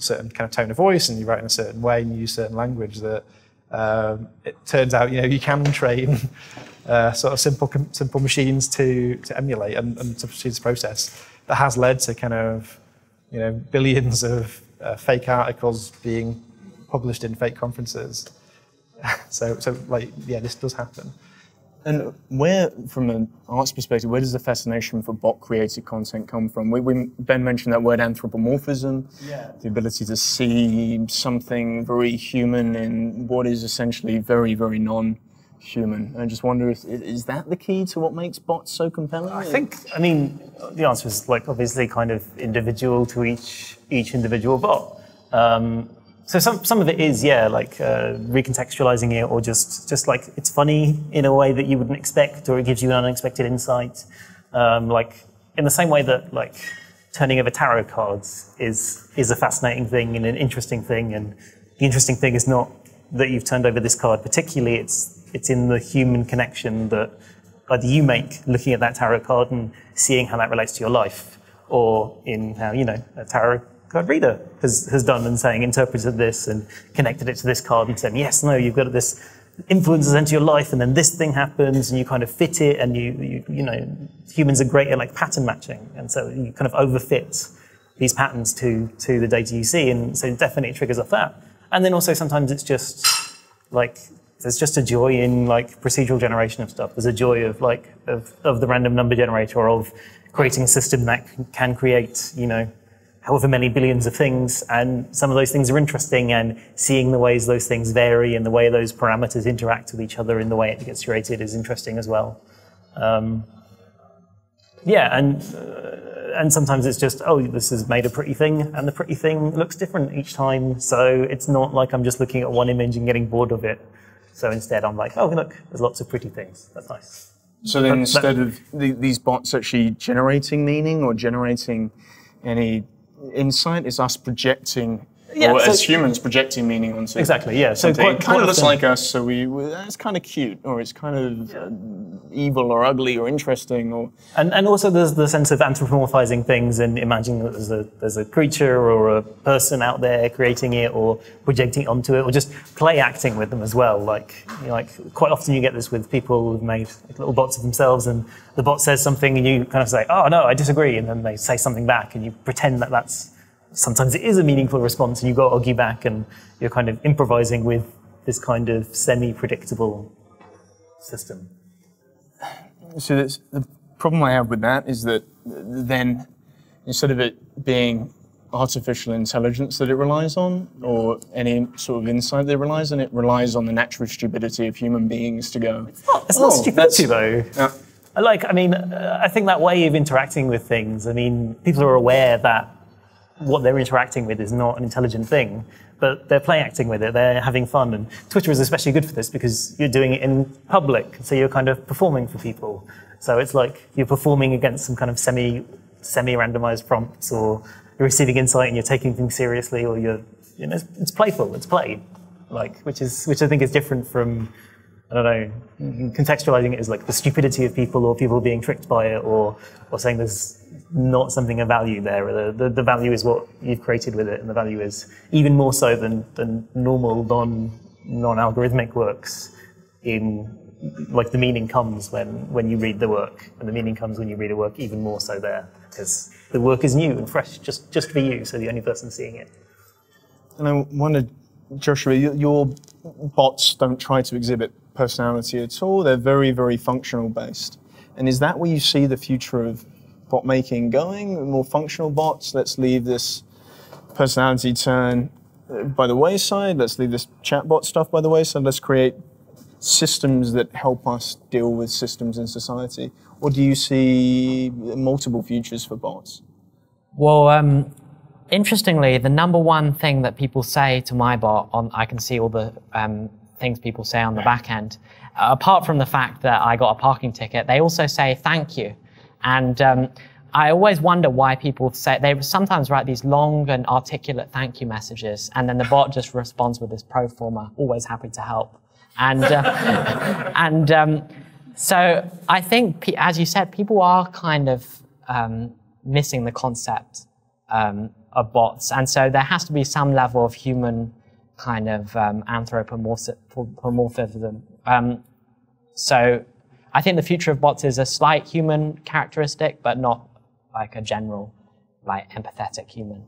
kind of tone of voice, and you write in a certain way, and you use certain language that it turns out you can train sort of simple machines to emulate and to proceed the process. that has led to kind of, you know, billions of fake articles being published in fake conferences. So like, yeah, this does happen. And where, from an arts perspective, where does the fascination for bot-created content come from? Ben mentioned that word anthropomorphism, yeah. The ability to see something very human in what is essentially very, very non-human. I just wonder, is that the key to what makes bots so compelling? I think, I mean, the answer is like obviously kind of individual to each individual bot. So some of it is, yeah, like recontextualizing it, or just like it's funny in a way that you wouldn't expect, or it gives you an unexpected insight. Like in the same way that like turning over tarot cards is a fascinating thing and an interesting thing, and the interesting thing is not that you've turned over this card particularly, it's in the human connection that either you make looking at that tarot card and seeing how that relates to your life, or in how, you know, a tarot card reader has done and saying, interpreted this and connected it to this card and saying, yes, no, you've got this influences into your life and then this thing happens and you kind of fit it, and you know, humans are great at like pattern matching, and so you kind of overfit these patterns to the data you see, and so definitely it triggers off that. And then also sometimes it's just like, there's just a joy in like procedural generation of stuff. There's a joy of like, of the random number generator, or of creating a system that can create, you know, however many billions of things, and some of those things are interesting, and seeing the ways those things vary and the way those parameters interact with each other in the way it gets curated is interesting as well. Yeah, and sometimes it's just, oh, this has made a pretty thing, and the pretty thing looks different each time, so it's not like I'm just looking at one image and getting bored of it. So instead I'm like, oh, look, there's lots of pretty things, that's nice. So then instead of these bots actually generating meaning or generating any insight, is us projecting, yeah, or so, as humans projecting meaning onto exactly, yeah. So it kind of looks like us, so that's kind of cute, or it's kind of evil or ugly or interesting, or and also there's the sense of anthropomorphizing things and imagining that there's a creature or a person out there creating it or projecting it onto it, or just play acting with them as well. Like, you know, like quite often you get this with people who've made like little bots of themselves, and the bot says something and you kind of say, oh no, I disagree, and then they say something back and you pretend that that's, sometimes it is a meaningful response, and you go argue back, and you're kind of improvising with this kind of semi-predictable system. So that's, the problem I have with that is that then, instead of it being artificial intelligence that it relies on, or any sort of insight that it relies on, it relies on the natural stupidity of human beings to go... It's not stupidity, though. Like, I mean, I think that way of interacting with things, I mean, people are aware that what they're interacting with is not an intelligent thing, but they're play acting with it, they're having fun, and Twitter is especially good for this because you're doing it in public, so you're kind of performing for people. So it's like you're performing against some kind of semi-randomized prompts, or you're receiving insight and you're taking things seriously, or you're, you know, it's playful, it's play, like, which I think is different from, I don't know, contextualizing it as like the stupidity of people, or people being tricked by it, or saying there's not something of value there. The value is what you've created with it, and the value is even more so than normal non-algorithmic works. In like the meaning comes when you read the work, and the meaning comes when you read a work even more so there, because the work is new and fresh just for you, so the only person seeing it. And I wondered, Joshua, your bots don't try to exhibit personality at all. They're very, very functional based. And is that where you see the future of bot making going? More functional bots? Let's leave this personality turn by the wayside. Let's leave this chatbot stuff by the wayside. Let's create systems that help us deal with systems in society. Or do you see multiple futures for bots? Well, interestingly, the number one thing that people say to my bot, I can see all the things people say on the back end, apart from the fact that I got a parking ticket, they also say thank you. And I always wonder why people say, they sometimes write these long and articulate thank you messages, and then the bot just responds with this pro forma, always happy to help. And so I think, as you said, people are kind of missing the concept of bots, and so there has to be some level of human kind of anthropomorphism. So I think the future of bots is a slight human characteristic, but not like a general, like empathetic human.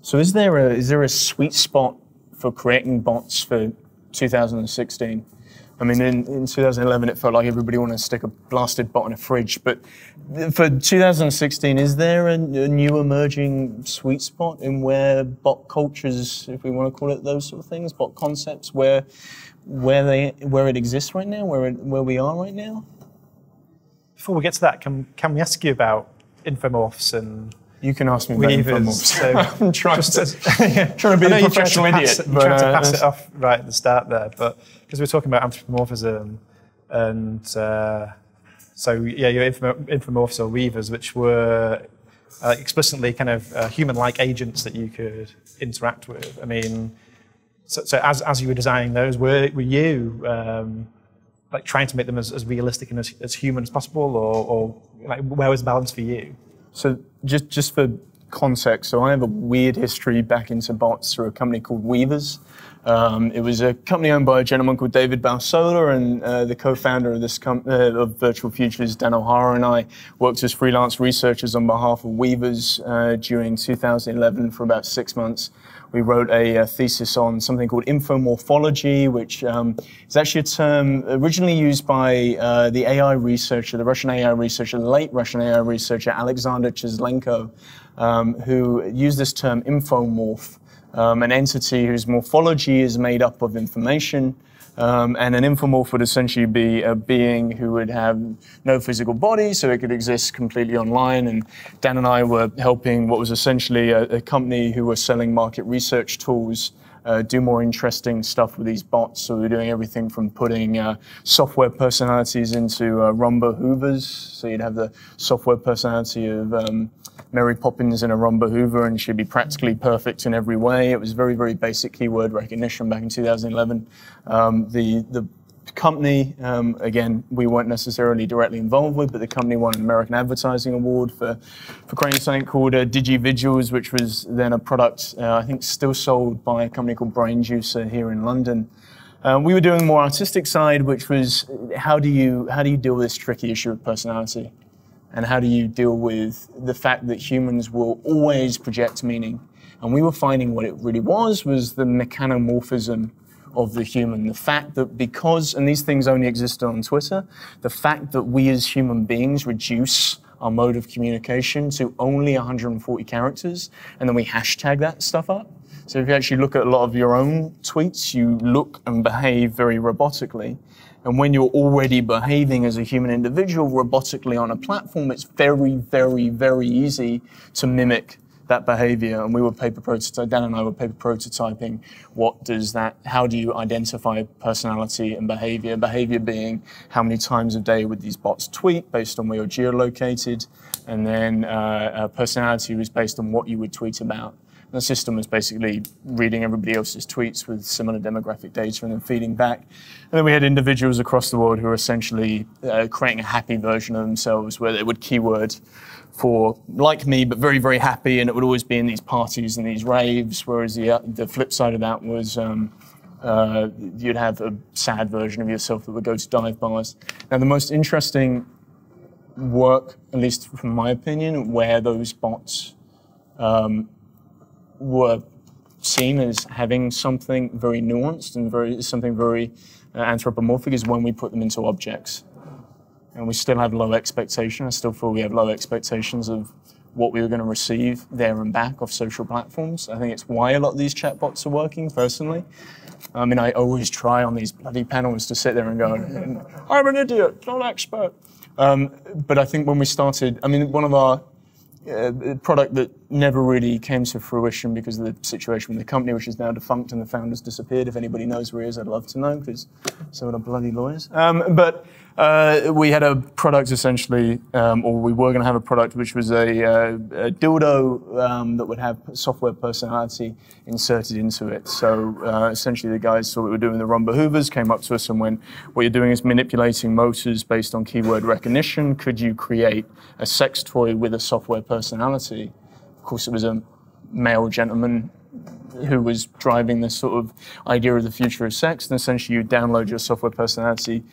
So is there a sweet spot for creating bots for 2016? I mean, in 2011, it felt like everybody wanted to stick a blasted bot in a fridge. But for 2016, is there a new emerging sweet spot in where bot cultures, if we want to call it those sort of things, bot concepts, where it exists right now, where we are right now? Before we get to that, can we ask you about infomorphs and? You can ask me about infomorphs. So I'm trying to be a professional idiot. You tried to pass it off right at the start there, but because we're talking about anthropomorphism, and so yeah, your infomorphs or weavers, which were explicitly kind of human-like agents that you could interact with. I mean, so as you were designing those, were you like trying to make them as realistic and as human as possible, or like where was the balance for you? So just for context, so I have a weird history back into bots through a company called Weavers. It was a company owned by a gentleman called David Balsola, and the co-founder of this of Virtual Futures, Dan O'Hara, and I worked as freelance researchers on behalf of Weavers during 2011 for about 6 months. We wrote a thesis on something called infomorphology, which is actually a term originally used by the AI researcher, the Russian AI researcher, the late Russian AI researcher, Alexander Cheslenko, who used this term infomorph, an entity whose morphology is made up of information. And an infomorph would essentially be a being who would have no physical body, so it could exist completely online. And Dan and I were helping what was essentially a company who were selling market research tools do more interesting stuff with these bots. So we're doing everything from putting software personalities into Roomba Hoovers. So you'd have the software personality of Mary Poppins in a Roomba Hoover, and she'd be practically perfect in every way. It was very, very basic keyword recognition back in 2011. The company, again, we weren't necessarily directly involved with, but the company won an American Advertising Award for creating something called DigiVigils, which was then a product, I think, still sold by a company called Brain Juicer here in London. We were doing more artistic side, which was how do you deal with this tricky issue of personality? And how do you deal with the fact that humans will always project meaning? And we were finding what it really was the mechanomorphism of the human. The fact that because, and these things only existed on Twitter, the fact that we as human beings reduce our mode of communication to only 140 characters, and then we hashtag that stuff up. So if you actually look at a lot of your own tweets, you look and behave very robotically. And when you're already behaving as a human individual robotically on a platform, it's very, very, very easy to mimic that behavior. And we were Dan and I were paper prototyping. How do you identify personality and behavior? Behavior being how many times a day would these bots tweet based on where you're geolocated? And then personality was based on what you would tweet about. The system was basically reading everybody else's tweets with similar demographic data and then feeding back. And then we had individuals across the world who were essentially creating a happy version of themselves where they would keyword for, like me, but very, very happy, and it would always be in these parties and these raves, whereas the flip side of that was you'd have a sad version of yourself that would go to dive bars. Now, the most interesting work, at least from my opinion, where those bots were seen as having something very nuanced and something very anthropomorphic is when we put them into objects. And we still have low expectations. I still feel we have low expectations of what we were going to receive there and back off social platforms. I think it's why a lot of these chatbots are working, personally. I mean, I always try on these bloody panels to sit there and go, I'm an idiot, not an expert. But I think when we started, I mean, one of our a product that never really came to fruition because of the situation with the company, which is now defunct and the founder's disappeared. If anybody knows where he is, I'd love to know, because so are the bloody lawyers. But we had a product essentially, or we were going to have a product, which was a dildo that would have software personality inserted into it. So essentially the guys saw what we were doing the Roomba Hoovers, came up to us and went, what you're doing is manipulating motors based on keyword recognition. Could you create a sex toy with a software personality? Of course, it was a male gentleman who was driving this sort of idea of the future of sex, and essentially you download your software personality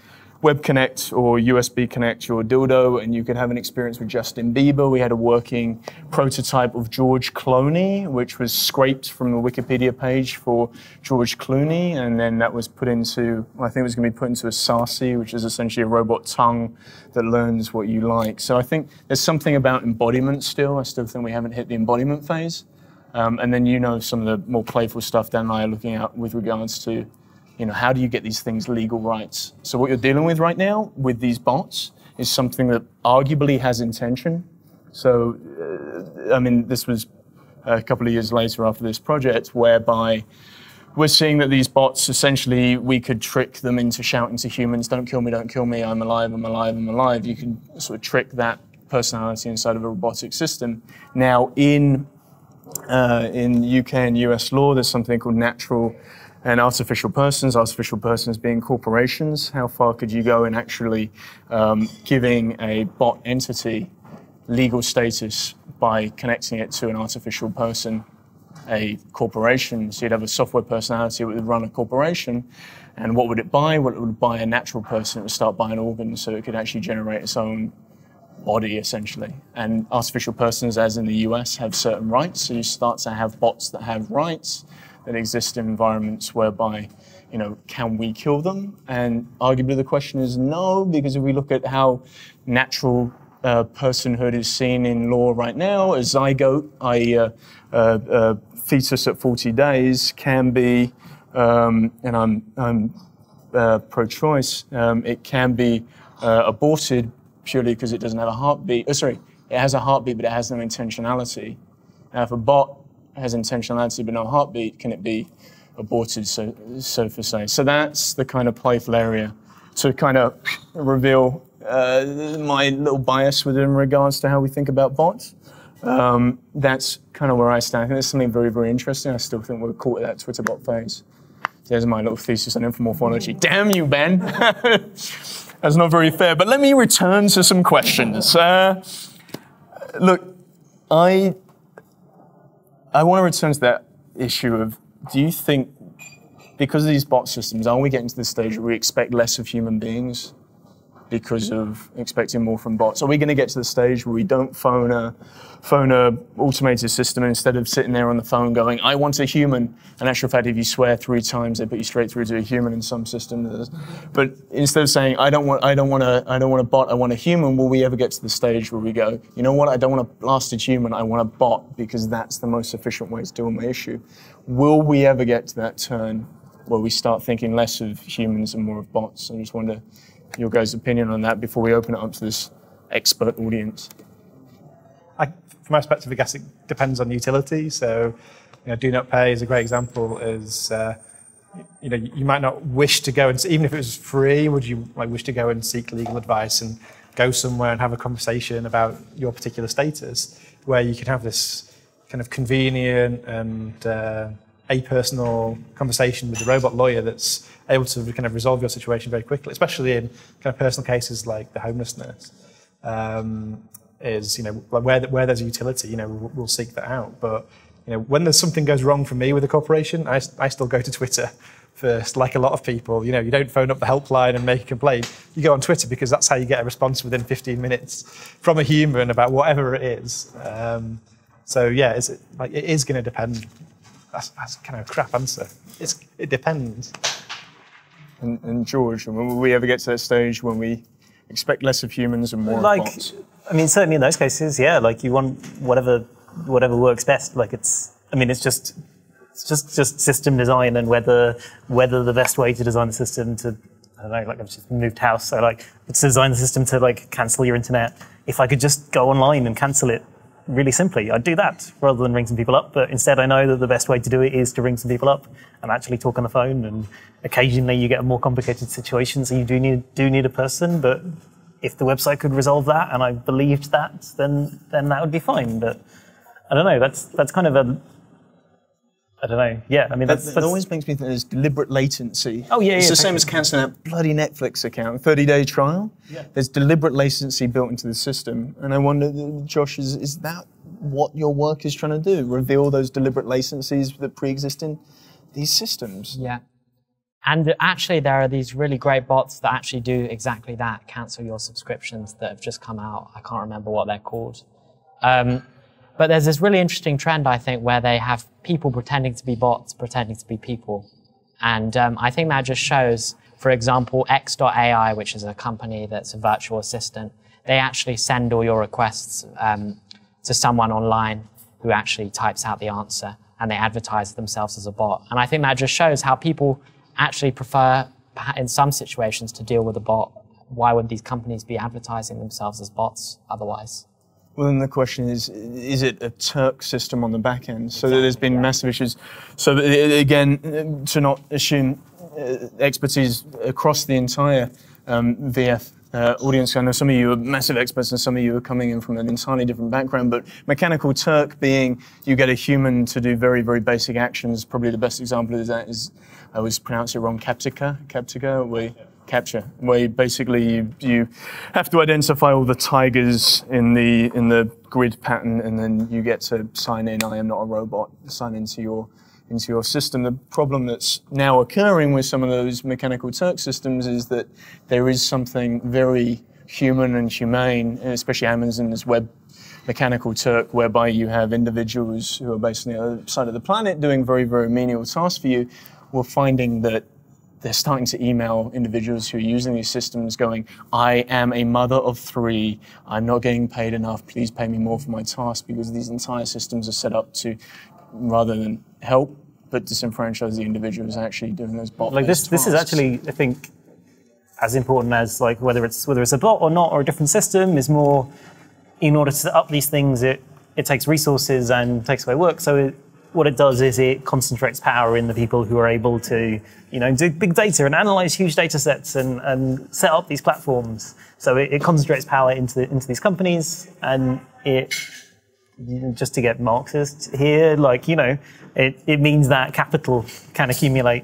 web connect or USB connect your dildo, and you could have an experience with Justin Bieber. We had a working prototype of George Clooney, which was scraped from the Wikipedia page for George Clooney, and then that was put into, I think it was going to be put into a Sarsi, which is essentially a robot tongue that learns what you like. So I think there's something about embodiment still. I still think we haven't hit the embodiment phase. And then, you know, some of the more playful stuff Dan and I are looking at with regards to, you know, how do you get these things legal rights? So what you're dealing with right now with these bots is something that arguably has intention. So, I mean, this was a couple of years later after this project, whereby we're seeing that these bots, essentially, we could trick them into shouting to humans, don't kill me, I'm alive, I'm alive, I'm alive. You can sort of trick that personality inside of a robotic system. Now, in UK and US law, there's something called natural and artificial persons being corporations. How far could you go in actually giving a bot entity legal status by connecting it to an artificial person, a corporation? So you'd have a software personality that would run a corporation, and what would it buy? Well, it would buy a natural person. It would start buying organs, so it could actually generate its own body, essentially. And artificial persons, as in the US, have certain rights, so you start to have bots that have rights that exist in environments whereby, you know, can we kill them? And arguably the question is no, because if we look at how natural personhood is seen in law right now, a zygote, i.e. a fetus at 40 days, can be, and I'm pro-choice, it can be aborted purely because it doesn't have a heartbeat. Oh, sorry, it has a heartbeat, but it has no intentionality. Now, if a bot has intentionality but no heartbeat, can it be aborted, so for say? So that's the kind of playful area to kind of reveal my little bias within regards to how we think about bots. That's kind of where I stand. I think there's something very, very interesting. I still think we're caught at that Twitter bot phase. There's my little thesis on infomorphology. Damn you, Ben. That's not very fair. But let me return to some questions. Look, I want to return to that issue of, do you think, because of these bot systems, are we getting to the stage where we expect less of human beings because of expecting more from bots? Are we going to get to the stage where we don't phone a automated system, instead of sitting there on the phone going, I want a human? In actual fact, if you swear 3 times, they put you straight through to a human in some system. But instead of saying, I don't want a bot, I want a human, will we ever get to the stage where we go, you know what, I don't want a blasted human, I want a bot, because that's the most efficient way to deal with my issue? Will we ever get to that turn where we start thinking less of humans and more of bots? I just wonder your guys' opinion on that before we open it up to this expert audience. From my perspective, I guess it depends on utility. So, you know, Do Not Pay is a great example. Is you know, you might not wish to go, and even if it was free, would you like wish to go and seek legal advice and go somewhere and have a conversation about your particular status, where you can have this kind of convenient and a personal conversation with a robot lawyer that's able to kind of resolve your situation very quickly, especially in kind of personal cases like the homelessness. Is, you know, like where there's a utility, you know, we'll seek that out. But, you know, when there's something goes wrong for me with a corporation, I still go to Twitter first, like a lot of people. You know, you don't phone up the helpline and make a complaint. You go on Twitter because that's how you get a response within 15 minutes from a human about whatever it is. So yeah, it is going to depend. That's kind of a crap answer. It depends. And George, will we ever get to that stage when we expect less of humans and more of bots? I mean, certainly in those cases, yeah. Like, you want whatever works best. Like, it's just system design, and whether the best way to design the system to, I don't know. Like, I've just moved house, so like, it's design the system to like cancel your internet. If I could just go online and cancel it really simply, I'd do that rather than ring some people up. But instead, I know that the best way to do it is to ring some people up and actually talk on the phone. And occasionally, you get a more complicated situation, so you do need a person, but if the website could resolve that and I believed that, then that would be fine. But I don't know, that's kind of a, I don't know, yeah. I mean, that always makes me think there's deliberate latency. Oh, yeah, it's the same as cancelling that bloody Netflix account, 30-day trial. Yeah. There's deliberate latency built into the system. And I wonder, Josh, is that what your work is trying to do? Reveal those deliberate latencies that pre-exist in these systems? Yeah. And actually, there are these really great bots that actually do exactly that, cancel your subscriptions, that have just come out. I can't remember what they're called. But there's this really interesting trend, I think, where they have people pretending to be bots, pretending to be people. And I think that just shows, for example, X.AI, which is a company that's a virtual assistant, they actually send all your requests to someone online who actually types out the answer, and they advertise themselves as a bot. And I think that just shows how people actually prefer, in some situations, to deal with a bot. Why would these companies be advertising themselves as bots otherwise? Well, then the question is it a Turk system on the back end? Exactly, so there's been massive issues. So again, to not assume expertise across the entire VF audience. I know some of you are massive experts and some of you are coming in from an entirely different background, but Mechanical Turk being you get a human to do very, very basic actions. Probably the best example of that is, I always pronounce it wrong, Captica, where basically you have to identify all the tigers in the grid pattern, and then you get to sign in, I am not a robot, sign into your system. The problem that's now occurring with some of those Mechanical Turk systems is that there is something very human and humane, especially Amazon's web Mechanical Turk, whereby you have individuals who are based on the other side of the planet doing very, very menial tasks for you. We're finding that they're starting to email individuals who are using these systems going, I am a mother of three, I'm not getting paid enough, please pay me more for my task, because these entire systems are set up to, rather than help, but disenfranchise the individuals actually doing those bot-based tasks. This is actually, I think, as important as like whether it's a bot or not, or a different system, is more, in order to set up these things, it takes resources and takes away work. So what it does is it concentrates power in the people who are able to, do big data and analyze huge data sets and set up these platforms. So it concentrates power into these companies, and it, just to get Marxist here, it means that capital can accumulate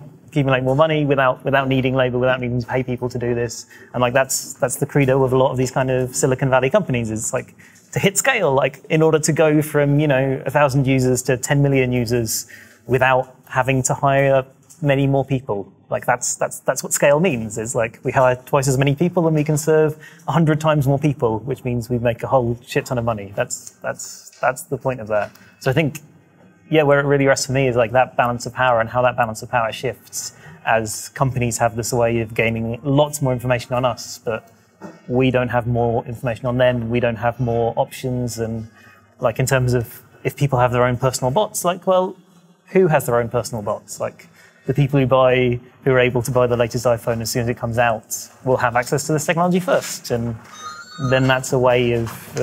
more money without needing labor, without needing to pay people to do this. And that's the credo of a lot of these kind of Silicon Valley companies. It's like, to hit scale, in order to go from 1,000 users to 10 million users without having to hire many more people. That's what scale means. Is we hire twice as many people and we can serve 100 times more people, which means we make a whole shit ton of money. That's the point of that. So I think, yeah, where it really rests for me is that balance of power, and how that balance of power shifts as companies have this way of gaining lots more information on us, but we don't have more information on them, we don't have more options. And in terms of if people have their own personal bots, well, who has their own personal bots? The people who are able to buy the latest iPhone as soon as it comes out will have access to this technology first, and then that's a way of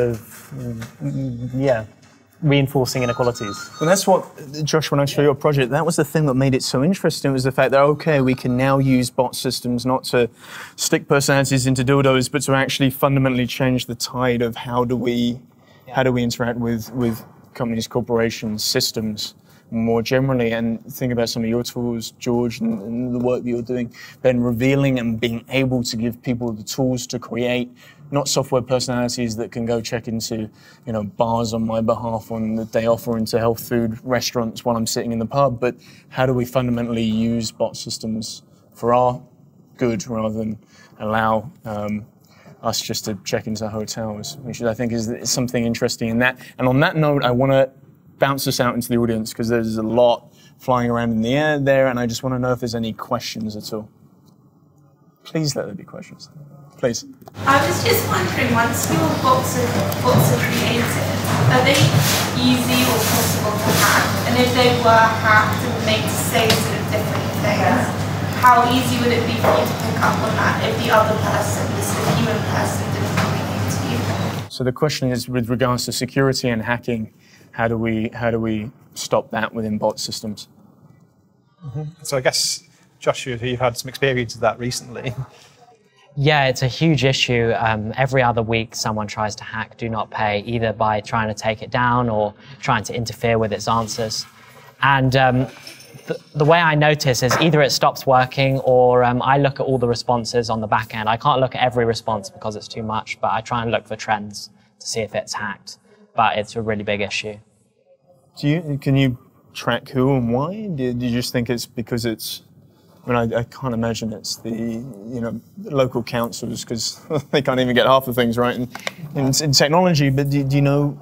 reinforcing inequalities. Well, that's what, Josh, when I show your project, that was the thing that made it so interesting, was the fact that, okay, we can now use bot systems not to stick personalities into dildos, but to actually fundamentally change the tide of how do we interact with companies, corporations, systems more generally. And think about some of your tools, George, and the work that you're doing, then revealing and being able to give people the tools to create not software personalities that can go check into, bars on my behalf on the day off, or into health food restaurants while I'm sitting in the pub, but how do we fundamentally use bot systems for our good rather than allow us just to check into hotels, which I think is something interesting in that. And on that note, I want to bounce this out into the audience, because there's a lot flying around in the air there, and I just want to know if there's any questions at all. Please let there be questions. Please. I was just wondering, once your bots are created, are they easy or possible to hack? And if they were hacked and made to say sort of different things, how easy would it be for you to pick up on that if the other person, this human person, didn't communicate to you? So the question is, with regards to security and hacking, how do we stop that within bot systems? So I guess, Joshua, you've had some experience of that recently. Yeah, it's a huge issue. Every other week, someone tries to hack Do Not Pay, either by trying to take it down or trying to interfere with its answers. And the way I notice is either it stops working, or I look at all the responses on the back end. I can't look at every response because it's too much, but I try and look for trends to see if it's hacked. But it's a really big issue. Can you track who and why? Do you just think it's because it's I mean, I can't imagine it's the local councils, because they can't even get half the things right in technology. But do you know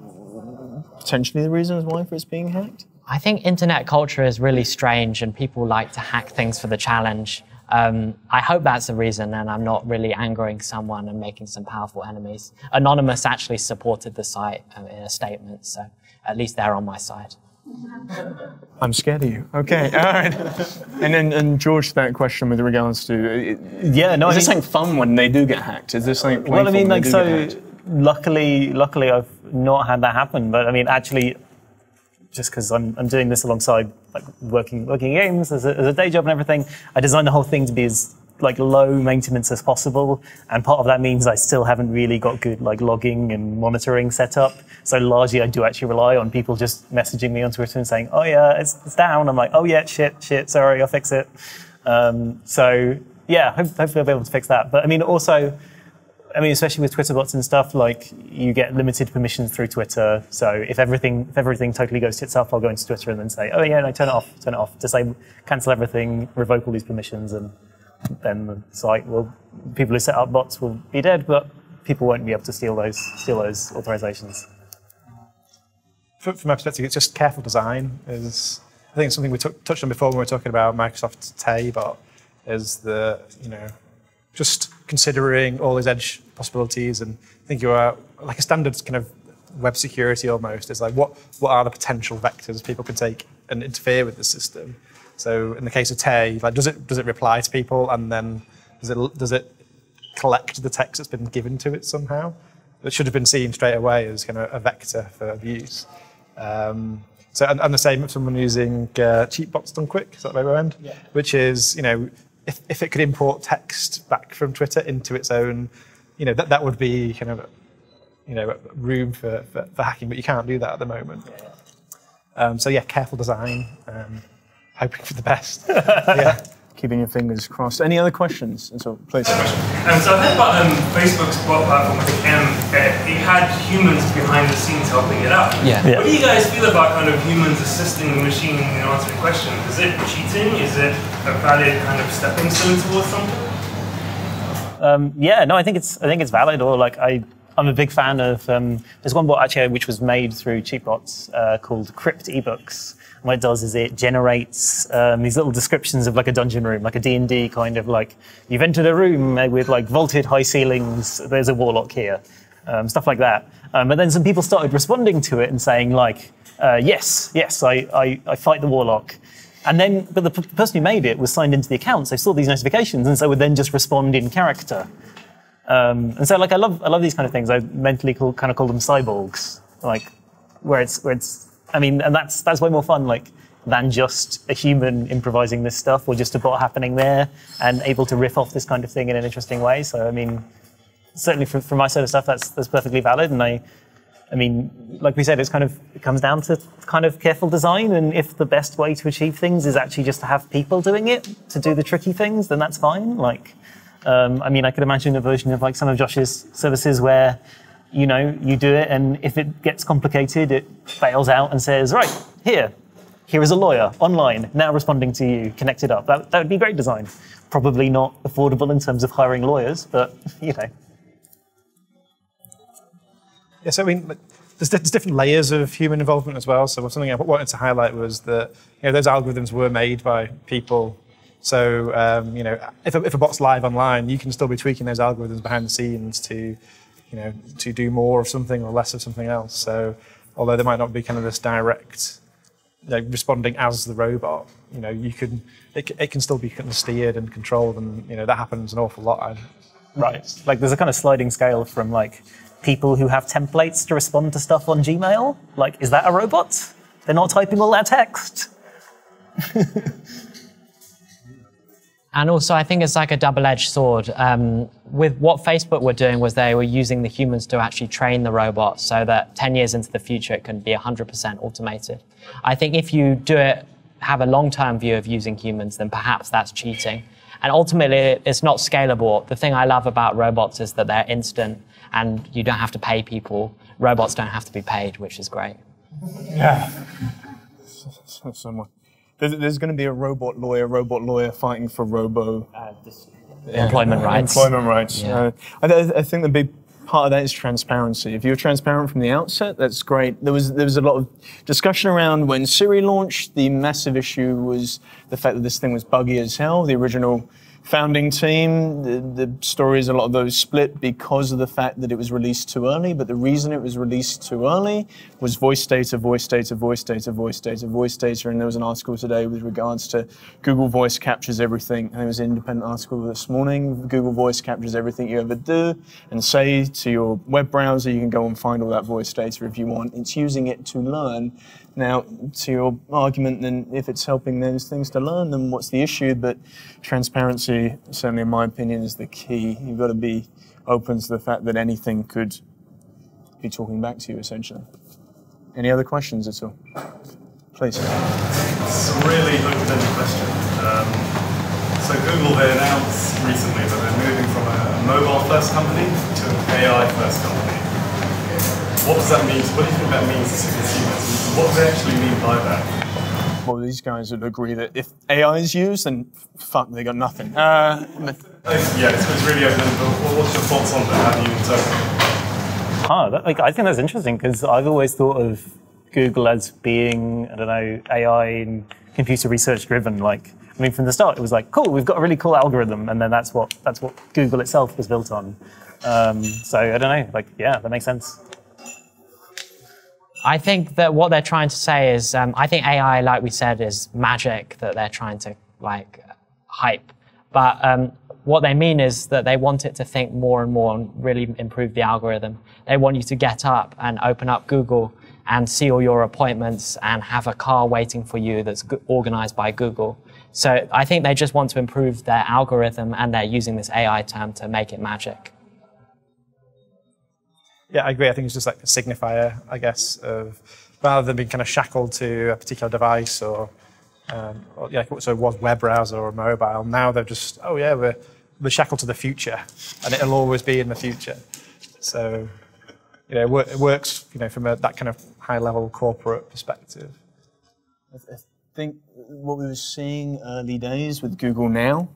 potentially the reasons why for it's being hacked? I think internet culture is really strange, and people like to hack things for the challenge. I hope that's the reason, and I'm not really angering someone and making some powerful enemies. Anonymous actually supported the site in a statement, so at least they're on my side. I'm scared of you. Okay, all right. And then, and George, that question with regards to... Yeah, no, is this something fun when they do get hacked? Is this something playful? Well, I mean, like, so luckily I've not had that happen, but I mean, actually, just because I'm doing this alongside like working games as a day job and everything, I designed the whole thing to be as like low maintenance as possible, and part of that means I still haven't really got good like logging and monitoring set up. So largely I do actually rely on people just messaging me on Twitter and saying, oh yeah, it's down. I'm like, oh yeah, shit, sorry, I'll fix it. So yeah, hopefully I'll be able to fix that. But I mean, also, I mean, especially with Twitter bots and stuff, like you get limited permissions through Twitter. So if everything totally goes to itself, I'll go into Twitter and then say, oh yeah, no, turn it off, disable, cancel everything, revoke all these permissions, and then the site will, people who set up bots will be dead, but people won't be able to steal those authorizations. From my perspective, it's just careful design. I think it's something we touched on before when we were talking about Microsoft Tay, but is the just considering all these edge possibilities and thinking about like a standard kind of web security almost. It's like what are the potential vectors people can take and interfere with the system? So in the case of Tay, like does it reply to people, and then does it collect the text that's been given to it somehow? It should have been seen straight away as kind of a vector for abuse. And the same if someone using Cheap Bots Done Quick, is that the way we end? Yeah. Which is if it could import text back from Twitter into its own, that would be kind of room for hacking, but you can't do that at the moment. Yeah. So yeah, careful design. Hoping for the best. Yeah. Keeping your fingers crossed. Any other questions? And so, please. So I heard about Facebook's bot platform with the M. It had humans behind the scenes helping it out. Yeah. What do you guys feel about kind of humans assisting the machine in answering questions? Is it cheating? Is it a valid kind of stepping stone towards something? Yeah. No, I think it's valid. Or like I'm a big fan of there's one bot actually which was made through Cheap Bots called Crypt Ebooks. What it does is it generates these little descriptions of like a dungeon room, like a D&D kind of like, you've entered a room with like vaulted high ceilings, there's a warlock here, stuff like that. But then some people started responding to it and saying like, yes, I fight the warlock. And then, but the person who made it was signed into the account, so they saw these notifications, and so would then just respond in character. And so like, I love these kind of things. I mentally kind of call them cyborgs, like where it's, I mean, and that's way more fun, like, than just a human improvising this stuff or just a bot happening there and able to riff off this kind of thing in an interesting way. So I mean, certainly for my sort of stuff, that's perfectly valid. And I mean, like we said, it comes down to kind of careful design. And if the best way to achieve things is actually just to have people doing it to do the tricky things, then that's fine. Like, I mean, I could imagine a version of like some of Josh's services where, you do it, and if it gets complicated, it bails out and says, right, here is a lawyer, online, now responding to you, connected up. That would be great design. Probably not affordable in terms of hiring lawyers, but, Yeah, so I mean, there's different layers of human involvement as well. So something I wanted to highlight was that, those algorithms were made by people. So, if a bot's live online, you can still be tweaking those algorithms behind the scenes to do more of something or less of something else. So, although there might not be kind of this direct responding as the robot, it can still be kind of steered and controlled, and that happens an awful lot. Right. Like there's a kind of sliding scale from like people who have templates to respond to stuff on Gmail. Like, is that a robot? They're not typing all that text. And also, I think it's like a double-edged sword. With what Facebook were doing was they were using the humans to actually train the robot so that 10 years into the future, it can be 100% automated. I think if you have a long-term view of using humans, then perhaps that's cheating. And ultimately, it's not scalable. The thing I love about robots is that they're instant and you don't have to pay people. Robots don't have to be paid, which is great. Yeah. So much. There's going to be a robot lawyer fighting for robo employment rights. Yeah. I think the big part of that is transparency. If you're transparent from the outset, that's great. There was a lot of discussion around when Siri launched. The massive issue was the fact that this thing was buggy as hell. The original founding team, the stories, a lot of those split because of the fact that it was released too early. But the reason it was released too early was voice data. And there was an article today with regards to Google Voice captures everything. And there was an independent article this morning. Google Voice captures everything you ever do and say to your web browser, you can go and find all that voice data if you want. It's using it to learn. Now, to your argument, then if it's helping those things to learn, then what's the issue? But transparency, certainly in my opinion, is the key. You've got to be open to the fact that anything could be talking back to you, essentially. Any other questions at all? Please. Some really open-ended question. So Google, they announced recently that they're moving from a mobile-first company to an AI-first company. What does that mean? What do you think that means to consumers? What do they actually mean by that? Well, these guys would agree that if AI is used, then fuck, they got nothing. Yeah, it's really open. What's your thoughts on that? How do you interpret? I think that's interesting because I've always thought of Google as being, I don't know, AI and computer research driven. Like, I mean, from the start, it was like, cool, we've got a really cool algorithm, and then that's what Google itself was built on. So I don't know. Like, yeah, that makes sense. I think that what they're trying to say is, I think AI, like we said, is magic that they're trying to like hype. But what they mean is that they want it to think more and more and really improve the algorithm. They want you to get up and open up Google and see all your appointments and have a car waiting for you that's organized by Google. So I think they just want to improve their algorithm, and they're using this AI term to make it magic. Yeah, I agree. I think it's just like a signifier, I guess, of rather than being kind of shackled to a particular device or yeah, so it was web browser or mobile. Now they're just, oh yeah, we're shackled to the future, and it'll always be in the future. So, you know, it works, you know, from that kind of high-level corporate perspective. I think what we were seeing early days with Google Now,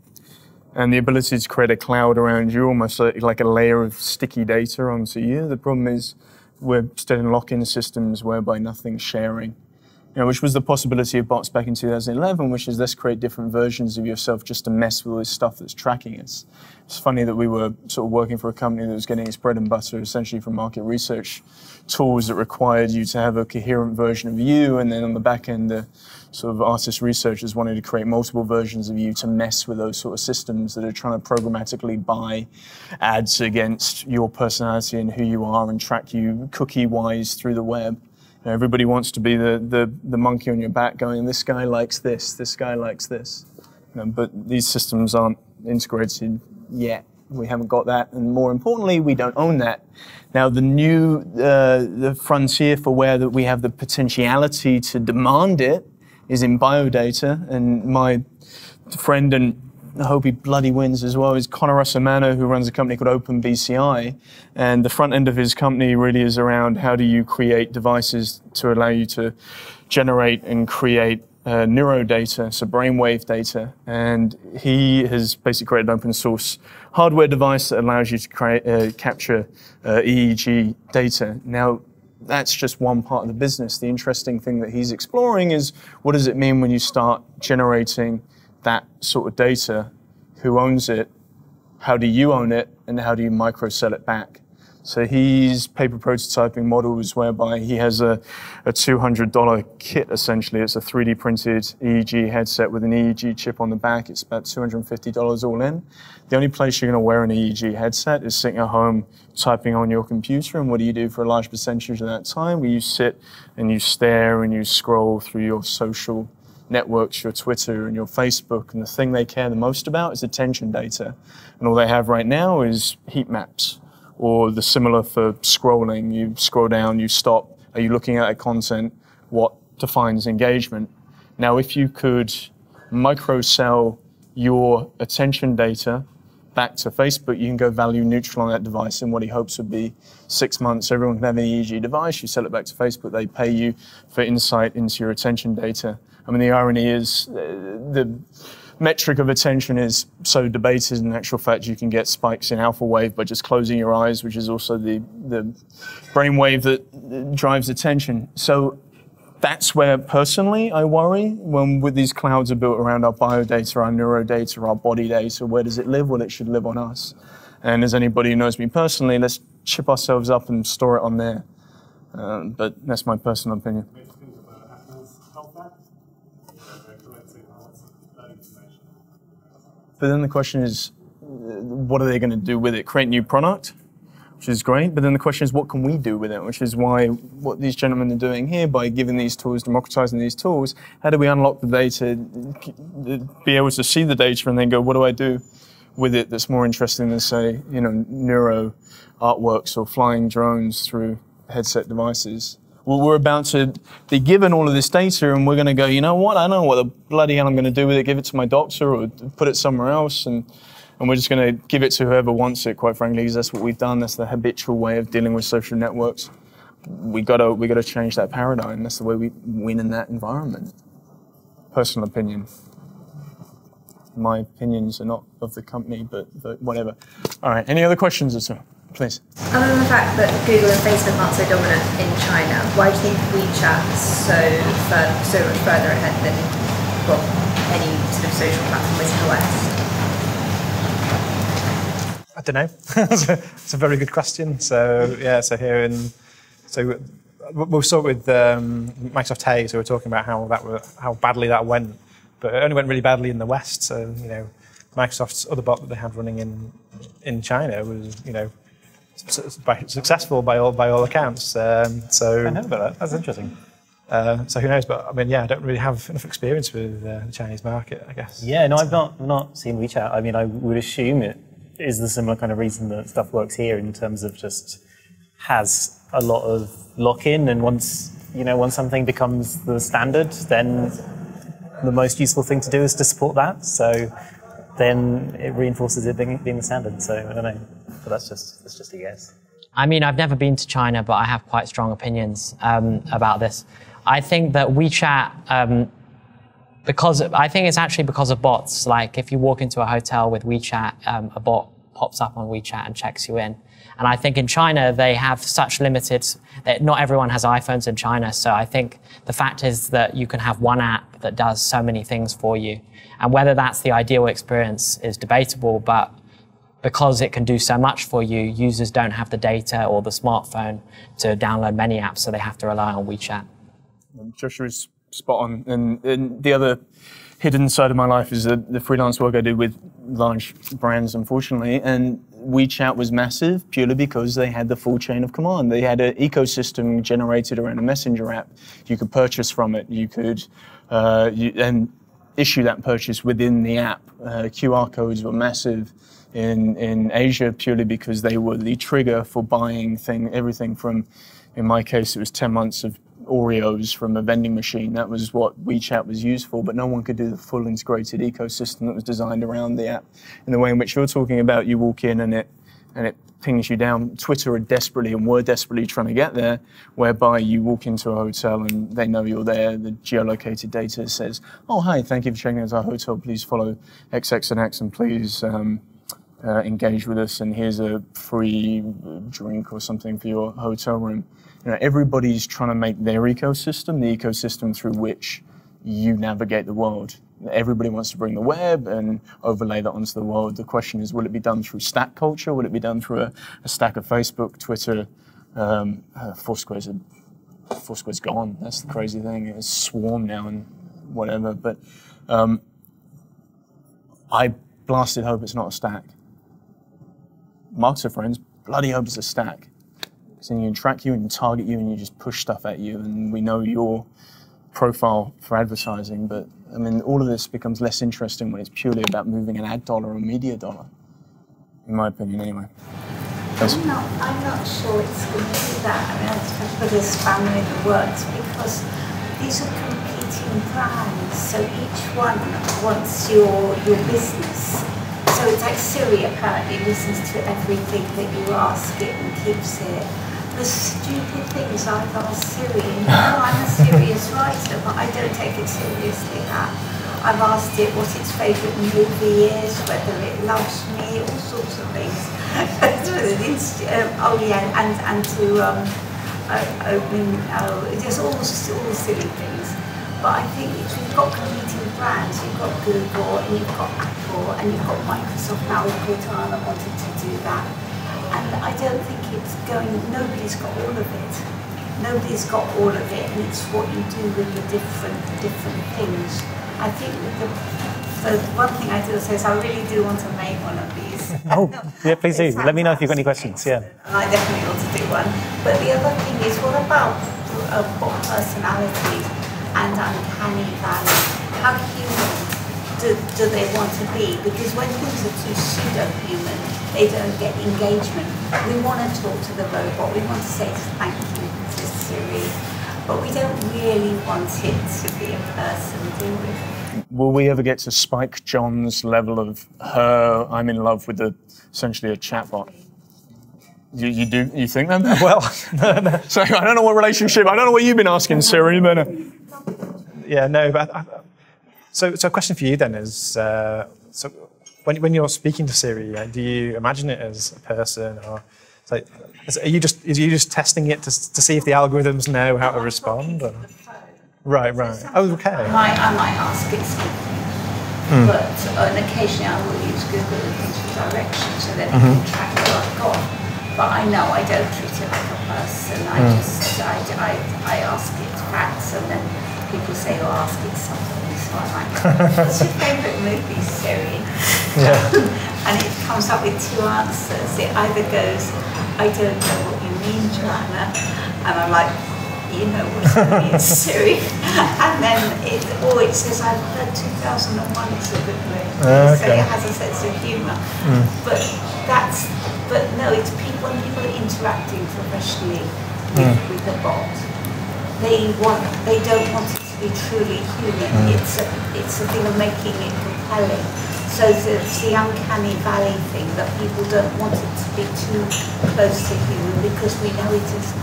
and the ability to create a cloud around you, almost like a layer of sticky data onto you. The problem is we're still in lock-in systems whereby nothing's sharing, you know, which was the possibility of bots back in 2011, which is let's create different versions of yourself just to mess with all this stuff that's tracking us. It's funny that we were sort of working for a company that was getting its bread and butter essentially from market research tools that required you to have a coherent version of you, and then on the back end, the sort of artist researchers wanted to create multiple versions of you to mess with those sort of systems that are trying to programmatically buy ads against your personality and who you are and track you cookie-wise through the web. You know, everybody wants to be the monkey on your back going, this guy likes this, this guy likes this. You know, but these systems aren't integrated yet. We haven't got that, and more importantly, we don't own that. Now, the new the frontier for where that we have the potentiality to demand it is in biodata, and my friend, and I hope he bloody wins as well, is Connor Russomano, who runs a company called OpenBCI, and the front end of his company really is around how do you create devices to allow you to generate and create neurodata, so brainwave data, and he has basically created an open source hardware device that allows you to create, capture EEG data. Now, that's just one part of the business. The interesting thing that he's exploring is what does it mean when you start generating that sort of data? Who owns it? How do you own it? And how do you microsell it back? So he's paper prototyping models whereby he has a $200 kit, essentially. It's a 3D printed EEG headset with an EEG chip on the back. It's about $250 all in. The only place you're going to wear an EEG headset is sitting at home typing on your computer. And what do you do for a large percentage of that time? Well, you sit and you stare and you scroll through your social networks, your Twitter and your Facebook, and the thing they care the most about is attention data. And all they have right now is heat maps, or the similar for scrolling. You scroll down, you stop. Are you looking at that content? What defines engagement? Now, if you could microsell your attention data back to Facebook, you can go value neutral on that device in what he hopes would be 6 months. Everyone can have an EEG device. You sell it back to Facebook. They pay you for insight into your attention data. I mean, the irony is the metric of attention is so debated. In actual fact, you can get spikes in alpha wave by just closing your eyes, which is also the brain wave that drives attention. So that's where personally I worry when with these clouds are built around our biodata, our neurodata, our body data. Where does it live? Well, it should live on us. And as anybody who knows me personally, let's chip ourselves up and store it on there. But that's my personal opinion. But then the question is, what are they going to do with it? Create new product, which is great. But then the question is, what can we do with it? Which is why what these gentlemen are doing here by giving these tools, democratizing these tools, how do we unlock the data, be able to see the data and then go, what do I do with it that's more interesting than, say, you know, neuro artworks or flying drones through headset devices? Well, we're about to be given all of this data and we're going to go, you know what, I don't know what the bloody hell I'm going to do with it, give it to my doctor or put it somewhere else, and we're just going to give it to whoever wants it, quite frankly, because that's what we've done. That's the habitual way of dealing with social networks. We got to change that paradigm. That's the way we win in that environment. Personal opinion. My opinions are not of the company, but whatever. All right, any other questions at all? Please. Other than the fact that Google and Facebook aren't so dominant in China, why do you think WeChat's so much further ahead than, well, any sort of social platform is in the West? I don't know. It's a very good question. So yeah, so here in, so we'll start with Microsoft Tay. So we're talking about how badly that went, but it only went really badly in the West. So you know, Microsoft's other bot that they had running in China was, you know, successful by all accounts. So I know about that. That's interesting. So who knows? But I mean, yeah, I don't really have enough experience with the Chinese market, I guess. Yeah, no, I've not seen WeChat. I mean, I would assume it is the similar kind of reason that stuff works here in terms of just has a lot of lock-in, and once something becomes the standard, then the most useful thing to do is to support that. So then it reinforces it being the standard. So I don't know. But that's just a guess. I mean, I've never been to China, but I have quite strong opinions about this. I think that WeChat, because of bots. Like if you walk into a hotel with WeChat, a bot pops up on WeChat and checks you in. And I think in China, they have such limited, that not everyone has iPhones in China. So I think the fact is that you can have one app that does so many things for you. And whether that's the ideal experience is debatable, but because it can do so much for you, users don't have the data or the smartphone to download many apps, so they have to rely on WeChat. Joshua is spot on. And the other hidden side of my life is the freelance work I do with large brands, unfortunately, and WeChat was massive purely because they had the full chain of command. They had an ecosystem generated around a messenger app. You could purchase from it. You could and issue that purchase within the app. QR codes were massive in Asia purely because they were the trigger for buying everything from, in my case, it was 10 months of Oreos from a vending machine. That was what WeChat was used for, but no one could do the full integrated ecosystem that was designed around the app. In the way in which you're talking about, you walk in and it pings you down. Twitter are desperately and were desperately trying to get there, whereby you walk into a hotel and they know you're there. The geolocated data says, oh, hi, thank you for checking out our hotel. Please follow XX and X and please engage with us. And here's a free drink or something for your hotel room. You know, everybody's trying to make their ecosystem, the ecosystem through which you navigate the world. Everybody wants to bring the web and overlay that onto the world. The question is, will it be done through stack culture? Will it be done through a stack of Facebook, Twitter, Foursquare's gone. That's the crazy thing. It's Swarm now and whatever. But I blasted hope it's not a stack. Marks of friends, bloody hope it's a stack. Because then you can track you and target you and you just push stuff at you. And we know your profile for advertising, but I mean, all of this becomes less interesting when it's purely about moving an ad dollar or media dollar, in my opinion, anyway. I'm not sure it's going to be that. I mean, I put a spanner in the works because these are competing brands, so each one wants your business. So it's like Siri apparently listens to everything that you ask it and keeps it. The stupid things I've asked Siri, and you know I'm a serious writer, but I don't take it seriously now. I've asked it what its favourite movie is, whether it loves me, all sorts of things. There's all silly things. But I think if you've got competing brands, you've got Google, and you've got Apple, and you've got Microsoft now with Twitter, and I wanted to do that. And I don't think it's going, nobody's got all of it. Nobody's got all of it, and it's what you do with the different things. I think the one thing I do is I really do want to make one of these. Oh, yeah, please do. Let me know if you've got any questions. Yeah. And I definitely want to do one. But the other thing is, what about personality and uncanny valley? How human do they want to be? Because when things are too pseudo-human, they don't get engagement. We want to talk to the robot. We want to say thank you to Siri. But we don't really want it to be a person, do we? Will we ever get to Spike Jonze's level of her, I'm in love with essentially a chatbot? You do? You think that? Well, no. So I don't know what relationship, I don't know what you've been asking, Siri, but... Yeah, no, but... So a question for you then is, so when you're speaking to Siri, do you imagine it as a person or... Like, are you just testing it to see if the algorithms know how to respond? Or? Right. So oh, okay. I might ask it something, but on occasion I will use Google for directions so that I can track where I've gone. But I know I don't treat it like a person. I just ask it facts, and then people say, "Oh, ask it something." So I'm like, "What's your favourite movie, Siri?" Yeah. And it comes up with two answers. It either goes, I don't know what you mean, Joanna. And I'm like, you know what I mean, Siri. And then it says, I've heard 2001 is a good movie. Okay. So it has a sense of humour. But no, it's people interacting professionally with the bot. They don't want it to be truly human. It's a thing of making it compelling. So it's the uncanny valley thing that people don't want it to be too close to human because we know it isn't.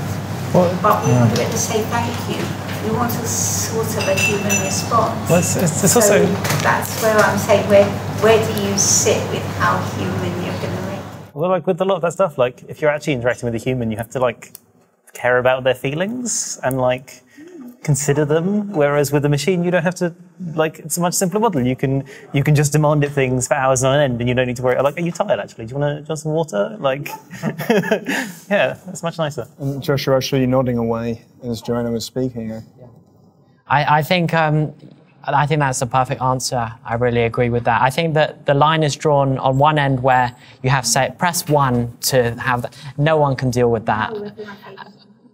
Well, but we want it to say thank you. We want a sort of a human response. Well, it's also... That's where I'm saying, where do you sit with how human you're going to make it? Well, like with a lot of that stuff, like if you're actually interacting with a human, you have to like care about their feelings and like consider them, whereas with a machine you don't have to. Like, it's a much simpler model. You can just demand it things for hours on end, and you don't need to worry. Like, are you tired? Actually, do you want to drink some water? Like, yeah, it's much nicer. And Josh, you're actually nodding away as Joanna was speaking. Yeah. I think that's the perfect answer. I really agree with that. I think that the line is drawn on one end where you have say press one to have that. No one can deal with that.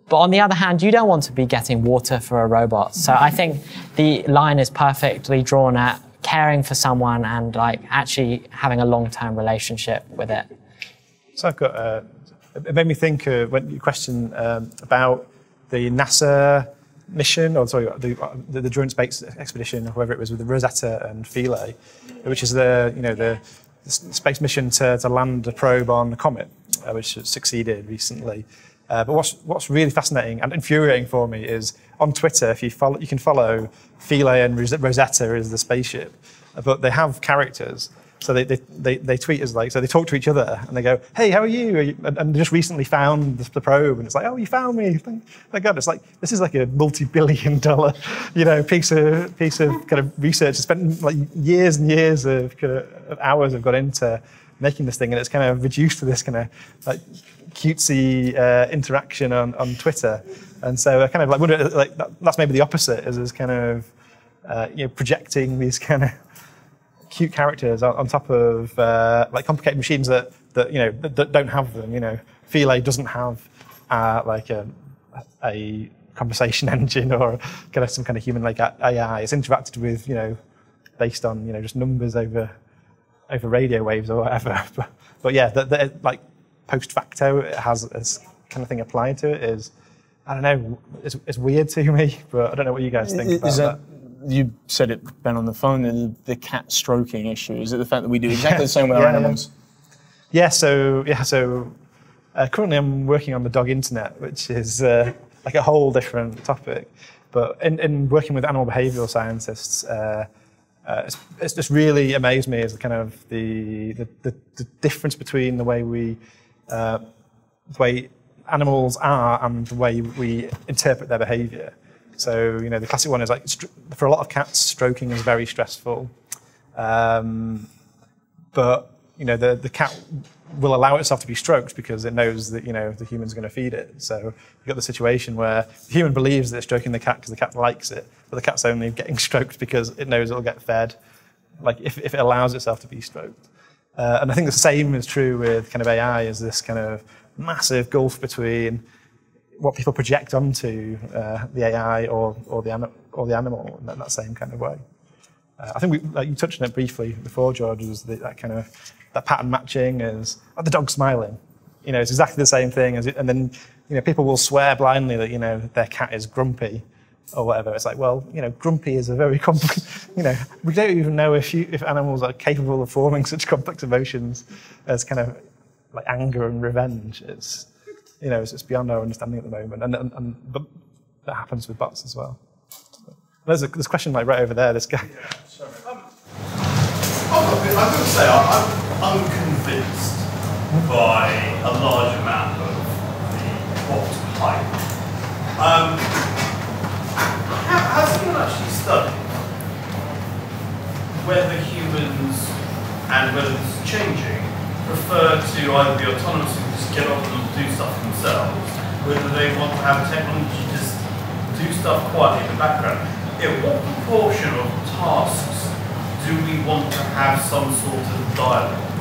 But on the other hand, you don't want to be getting water for a robot. So I think the line is perfectly drawn at caring for someone and like actually having a long-term relationship with it. So I've got, it made me think when you question about the NASA mission, or sorry, the Joint Space Expedition, or whoever it was, with the Rosetta and Philae, which is the space mission to land a probe on a comet, which succeeded recently. But what's really fascinating and infuriating for me is on Twitter, if you can follow Philae and Rosetta is the spaceship, but they have characters. So they tweet as like, so they talk to each other and they go, hey, how are you? And they just recently found the probe, and it's like, oh, you found me. Thank God. It's like, this is like a multi-billion-dollar, piece of kind of research. It's spent like years and years of kind of hours have got into making this thing, and it's kind of reduced to this kind of like cutesy interaction on Twitter. And so I kind of like wonder, like that's maybe the opposite, is kind of projecting these kind of cute characters on top of like complicated machines that don't have them. Philae doesn't have like a conversation engine or kind of some kind of human like AI. It's interacted with based on just numbers over radio waves or whatever, but yeah, like post facto, it has this kind of thing applied to it. Is I don't know, it's weird to me, but I don't know what you guys think about that. You said it, Ben, on the phone, the cat stroking issue. Is it the fact that we do exactly the same with our animals? Yeah, so currently I'm working on the dog internet, which is like a whole different topic. But in working with animal behavioral scientists, it's just really amazed me as kind of the difference between the way we the way animals are and the way we interpret their behavior. So, you know, the classic one is like, for a lot of cats, stroking is very stressful. But, you know, the cat will allow itself to be stroked because it knows that, you know, the human's going to feed it. So you've got the situation where the human believes that it's stroking the cat because the cat likes it, but the cat's only getting stroked because it knows it'll get fed, like, if it allows itself to be stroked. And I think the same is true with kind of AI, is this kind of massive gulf between what people project onto the AI or the animal in that same kind of way. I think you touched on it briefly before, George, was that pattern matching is, oh, the dog's smiling. You know, it's exactly the same thing. And then, you know, people will swear blindly that, you know, their cat is grumpy or whatever. It's like, well, you know, grumpy is a very complex, you know, we don't even know if animals are capable of forming such complex emotions as kind of like anger and revenge. It's, you know, it's beyond our understanding at the moment, and but that happens with bots as well. There's this question like right over there. This guy. Yeah, sorry. I'm going to say I'm unconvinced by a large amount of the bot hype. Has anyone actually studied whether humans and whether it's changing prefer to either be autonomous and just get on and do stuff themselves, whether they want to have technology just do stuff quietly in the background? Yeah, what proportion of tasks do we want to have some sort of dialogue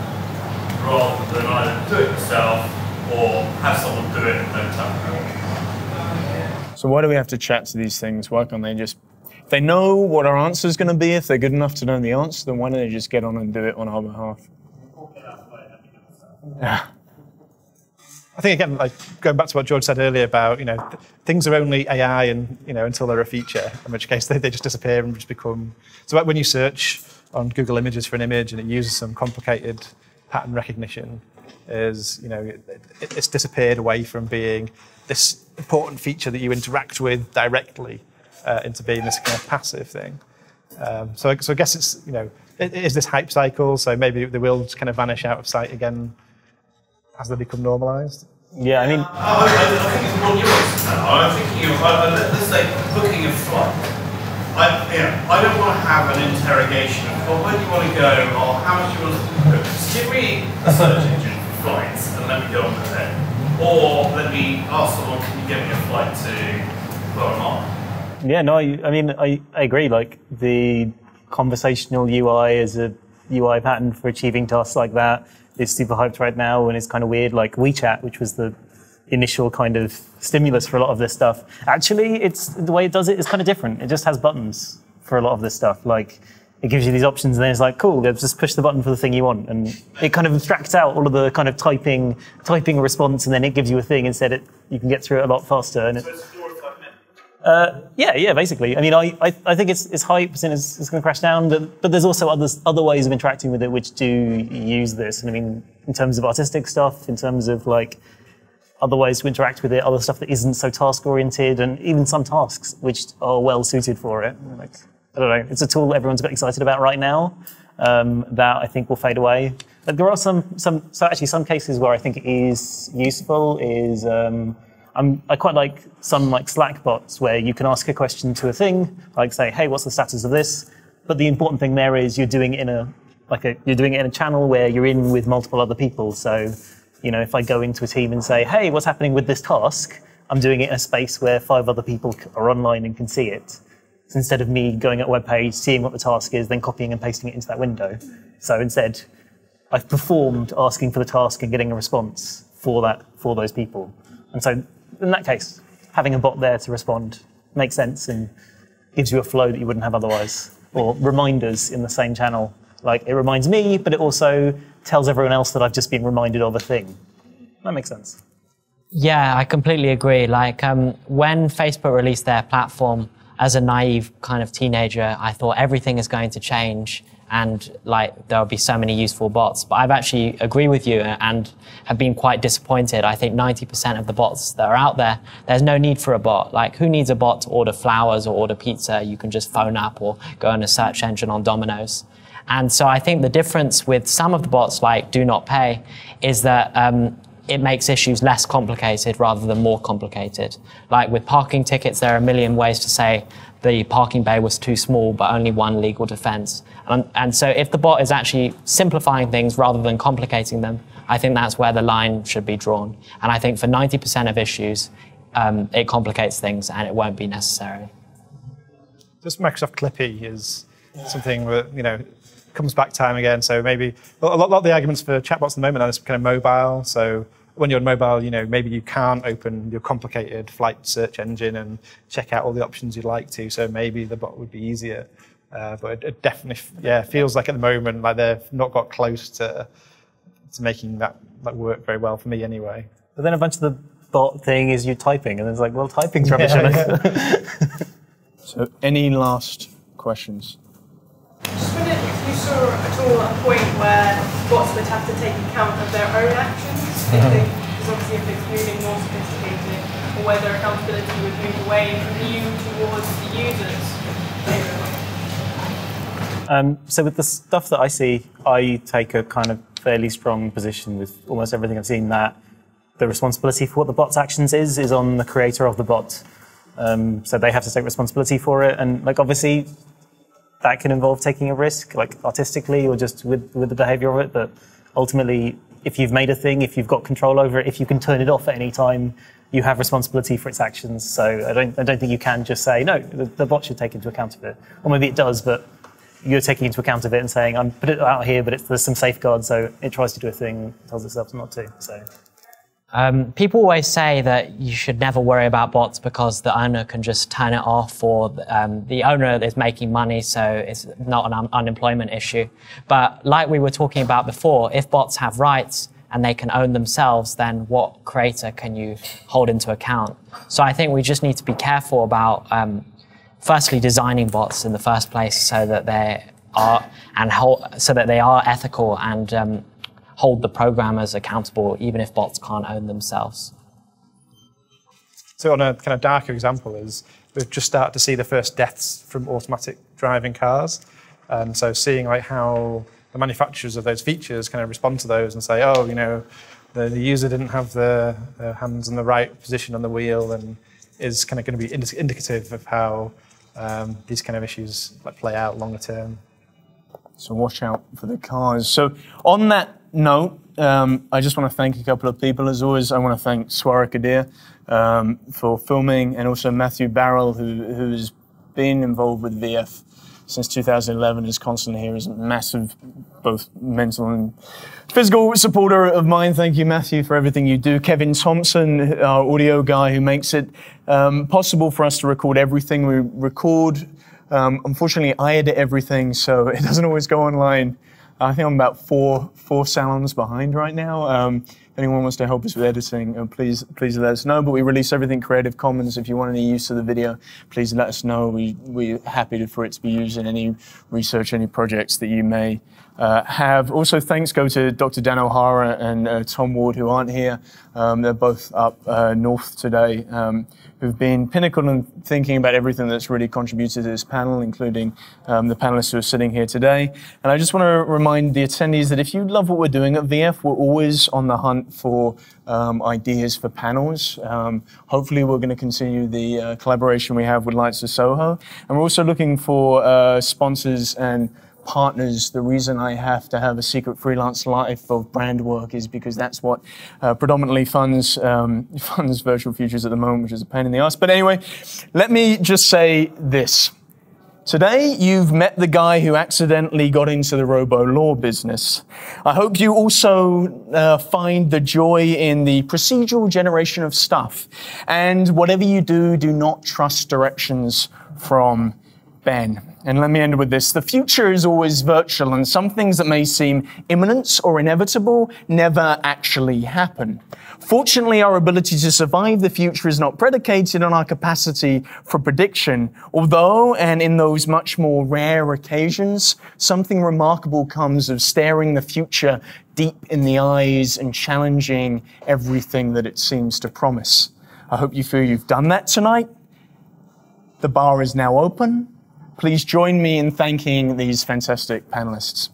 rather than either do it yourself or have someone do it and don't tell them? So why do we have to chat to these things? Why can't they just, if they know what our answer is going to be, if they're good enough to know the answer, then why don't they just get on and do it on our behalf? Yeah. I think again, like going back to what George said earlier about, you know, things are only AI and, you know, until they're a feature, in which case they just disappear and just become. So like when you search on Google Images for an image and it uses some complicated pattern recognition, is, you know, it's disappeared away from being this important feature that you interact with directly into being this kind of passive thing. So I guess it's, you know, it is this hype cycle. So maybe they will just kind of vanish out of sight again as they become normalised? Yeah, I mean... I think it's more nuanced now. I'm thinking of, let's say, booking a flight. I don't want to have an interrogation of, well, where do you want to go, or how much do you want to do? Just give me a search engine for flights, and let me go on with it. Or let me ask someone, can you get me a flight to where I'm on? Yeah, no, I mean, I agree. Like, the conversational UI is a UI pattern for achieving tasks like that. It's super hyped right now, and it's kind of weird. Like WeChat, which was the initial kind of stimulus for a lot of this stuff. Actually, it's the way it does it is kind of different. It just has buttons for a lot of this stuff. Like, it gives you these options, and then it's like, cool, let's just push the button for the thing you want, and it kind of abstracts out all of the kind of typing a response, and then it gives you a thing instead. You can get through it a lot faster. And yeah, basically. I mean, I think it's hype, and it's going to crash down, but there's also other ways of interacting with it which do use this. And I mean, in terms of artistic stuff, in terms of like other ways to interact with it, other stuff that isn't so task-oriented, and even some tasks which are well-suited for it. Like, I don't know, it's a tool everyone's a bit excited about right now that I think will fade away. But there are some cases where I think it is useful is... I quite like some like Slack bots where you can ask a question to a thing, like say, hey, what's the status of this? But the important thing there is you're doing it in a channel where you're in with multiple other people. So, you know, if I go into a team and say, hey, what's happening with this task? I'm doing it in a space where 5 other people are online and can see it. So instead of me going at a web page, seeing what the task is, then copying and pasting it into that window. So instead, I've performed asking for the task and getting a response for those people. And so in that case, having a bot there to respond makes sense and gives you a flow that you wouldn't have otherwise. Or reminders in the same channel. Like, it reminds me, but it also tells everyone else that I've just been reminded of a thing. That makes sense. Yeah, I completely agree. Like, when Facebook released their platform, as a naive kind of teenager, I thought everything is going to change and like there'll be so many useful bots. But I've actually agree with you and have been quite disappointed. I think 90% of the bots that are out there, there's no need for a bot. Like, who needs a bot to order flowers or order pizza? You can just phone up or go on a search engine on Domino's. And so I think the difference with some of the bots like Do Not Pay is that it makes issues less complicated rather than more complicated. Like with parking tickets, there are a million ways to say the parking bay was too small, but only one legal defense. And so if the bot is actually simplifying things rather than complicating them, I think that's where the line should be drawn. And I think for 90% of issues, it complicates things and it won't be necessary. This Microsoft Clippy is something that, you know, comes back time again. So maybe a lot of the arguments for chatbots at the moment are just kind of mobile. So when you're on mobile, you know, maybe you can't open your complicated flight search engine and check out all the options you'd like to. So maybe the bot would be easier. But it definitely, yeah, feels like at the moment, like they've not got close to making that work very well for me anyway. But then a bunch of the bot thing is you typing, and it's like, well, typing's rubbish. Yeah, yeah. So any last questions? You saw at all a point where bots would have to take account of their own actions, because obviously if it's moving more sophisticated, or whether accountability would move away from you towards the users? So with the stuff that I see, I take a kind of fairly strong position with almost everything I've seen that the responsibility for what the bot's actions is on the creator of the bot. So they have to take responsibility for it, and like obviously, that can involve taking a risk, like artistically or just with the behavior of it. But ultimately, if you've made a thing, if you've got control over it, if you can turn it off at any time, you have responsibility for its actions. So I don't think you can just say, no, the bot should take into account of it. Or maybe it does, but you're taking into account of it and saying, I'm put it out here, but there's some safeguards. So it tries to do a thing, tells itself not to. So. People always say that you should never worry about bots because the owner can just turn it off, or the owner is making money, so it's not an unemployment issue. But like we were talking about before, if bots have rights and they can own themselves, then what creator can you hold into account? So I think we just need to be careful about, firstly, designing bots in the first place so that they are ethical and hold the programmers accountable, even if bots can't own themselves. So on a kind of darker example is, we've just started to see the first deaths from automatic driving cars. And so seeing like how the manufacturers of those features kind of respond to those and say, oh, you know, the user didn't have their hands in the right position on the wheel, and is kind of going to be indicative of how these kind of issues like play out longer term. So watch out for the cars. So on that note, I just want to thank a couple of people. As always, I want to thank Swara Kadir for filming, and also Matthew Barrell, who's been involved with VF since 2011, is constantly here, is a massive both mental and physical supporter of mine. Thank you, Matthew, for everything you do. Kevin Thompson, our audio guy who makes it possible for us to record everything we record. Unfortunately, I edit everything, so it doesn't always go online. I think I'm about four salons behind right now. If anyone wants to help us with editing, please let us know. But we release everything Creative Commons. If you want any use of the video, please let us know. We're happy for it to be used in any research, any projects that you may have. Also, thanks go to Dr. Dan O'Hara and Tom Ward, who aren't here. They're both up north today, who've been pinnacle in thinking about everything that's really contributed to this panel, including the panelists who are sitting here today. And I just want to remind the attendees that if you love what we're doing at VF, we're always on the hunt for ideas for panels. Hopefully we're going to continue the collaboration we have with Lights of Soho. And we're also looking for sponsors and partners. The reason I have to have a secret freelance life of brand work is because that's what predominantly funds Virtual Futures at the moment, which is a pain in the ass. But anyway, let me just say this. Today, you've met the guy who accidentally got into the robo-law business. I hope you also find the joy in the procedural generation of stuff. And whatever you do, do not trust directions from Ben. And let me end with this. The future is always virtual, and some things that may seem imminent or inevitable never actually happen. Fortunately, our ability to survive the future is not predicated on our capacity for prediction, although, and in those much more rare occasions, something remarkable comes of staring the future deep in the eyes and challenging everything that it seems to promise. I hope you feel you've done that tonight. The bar is now open. Please join me in thanking these fantastic panelists.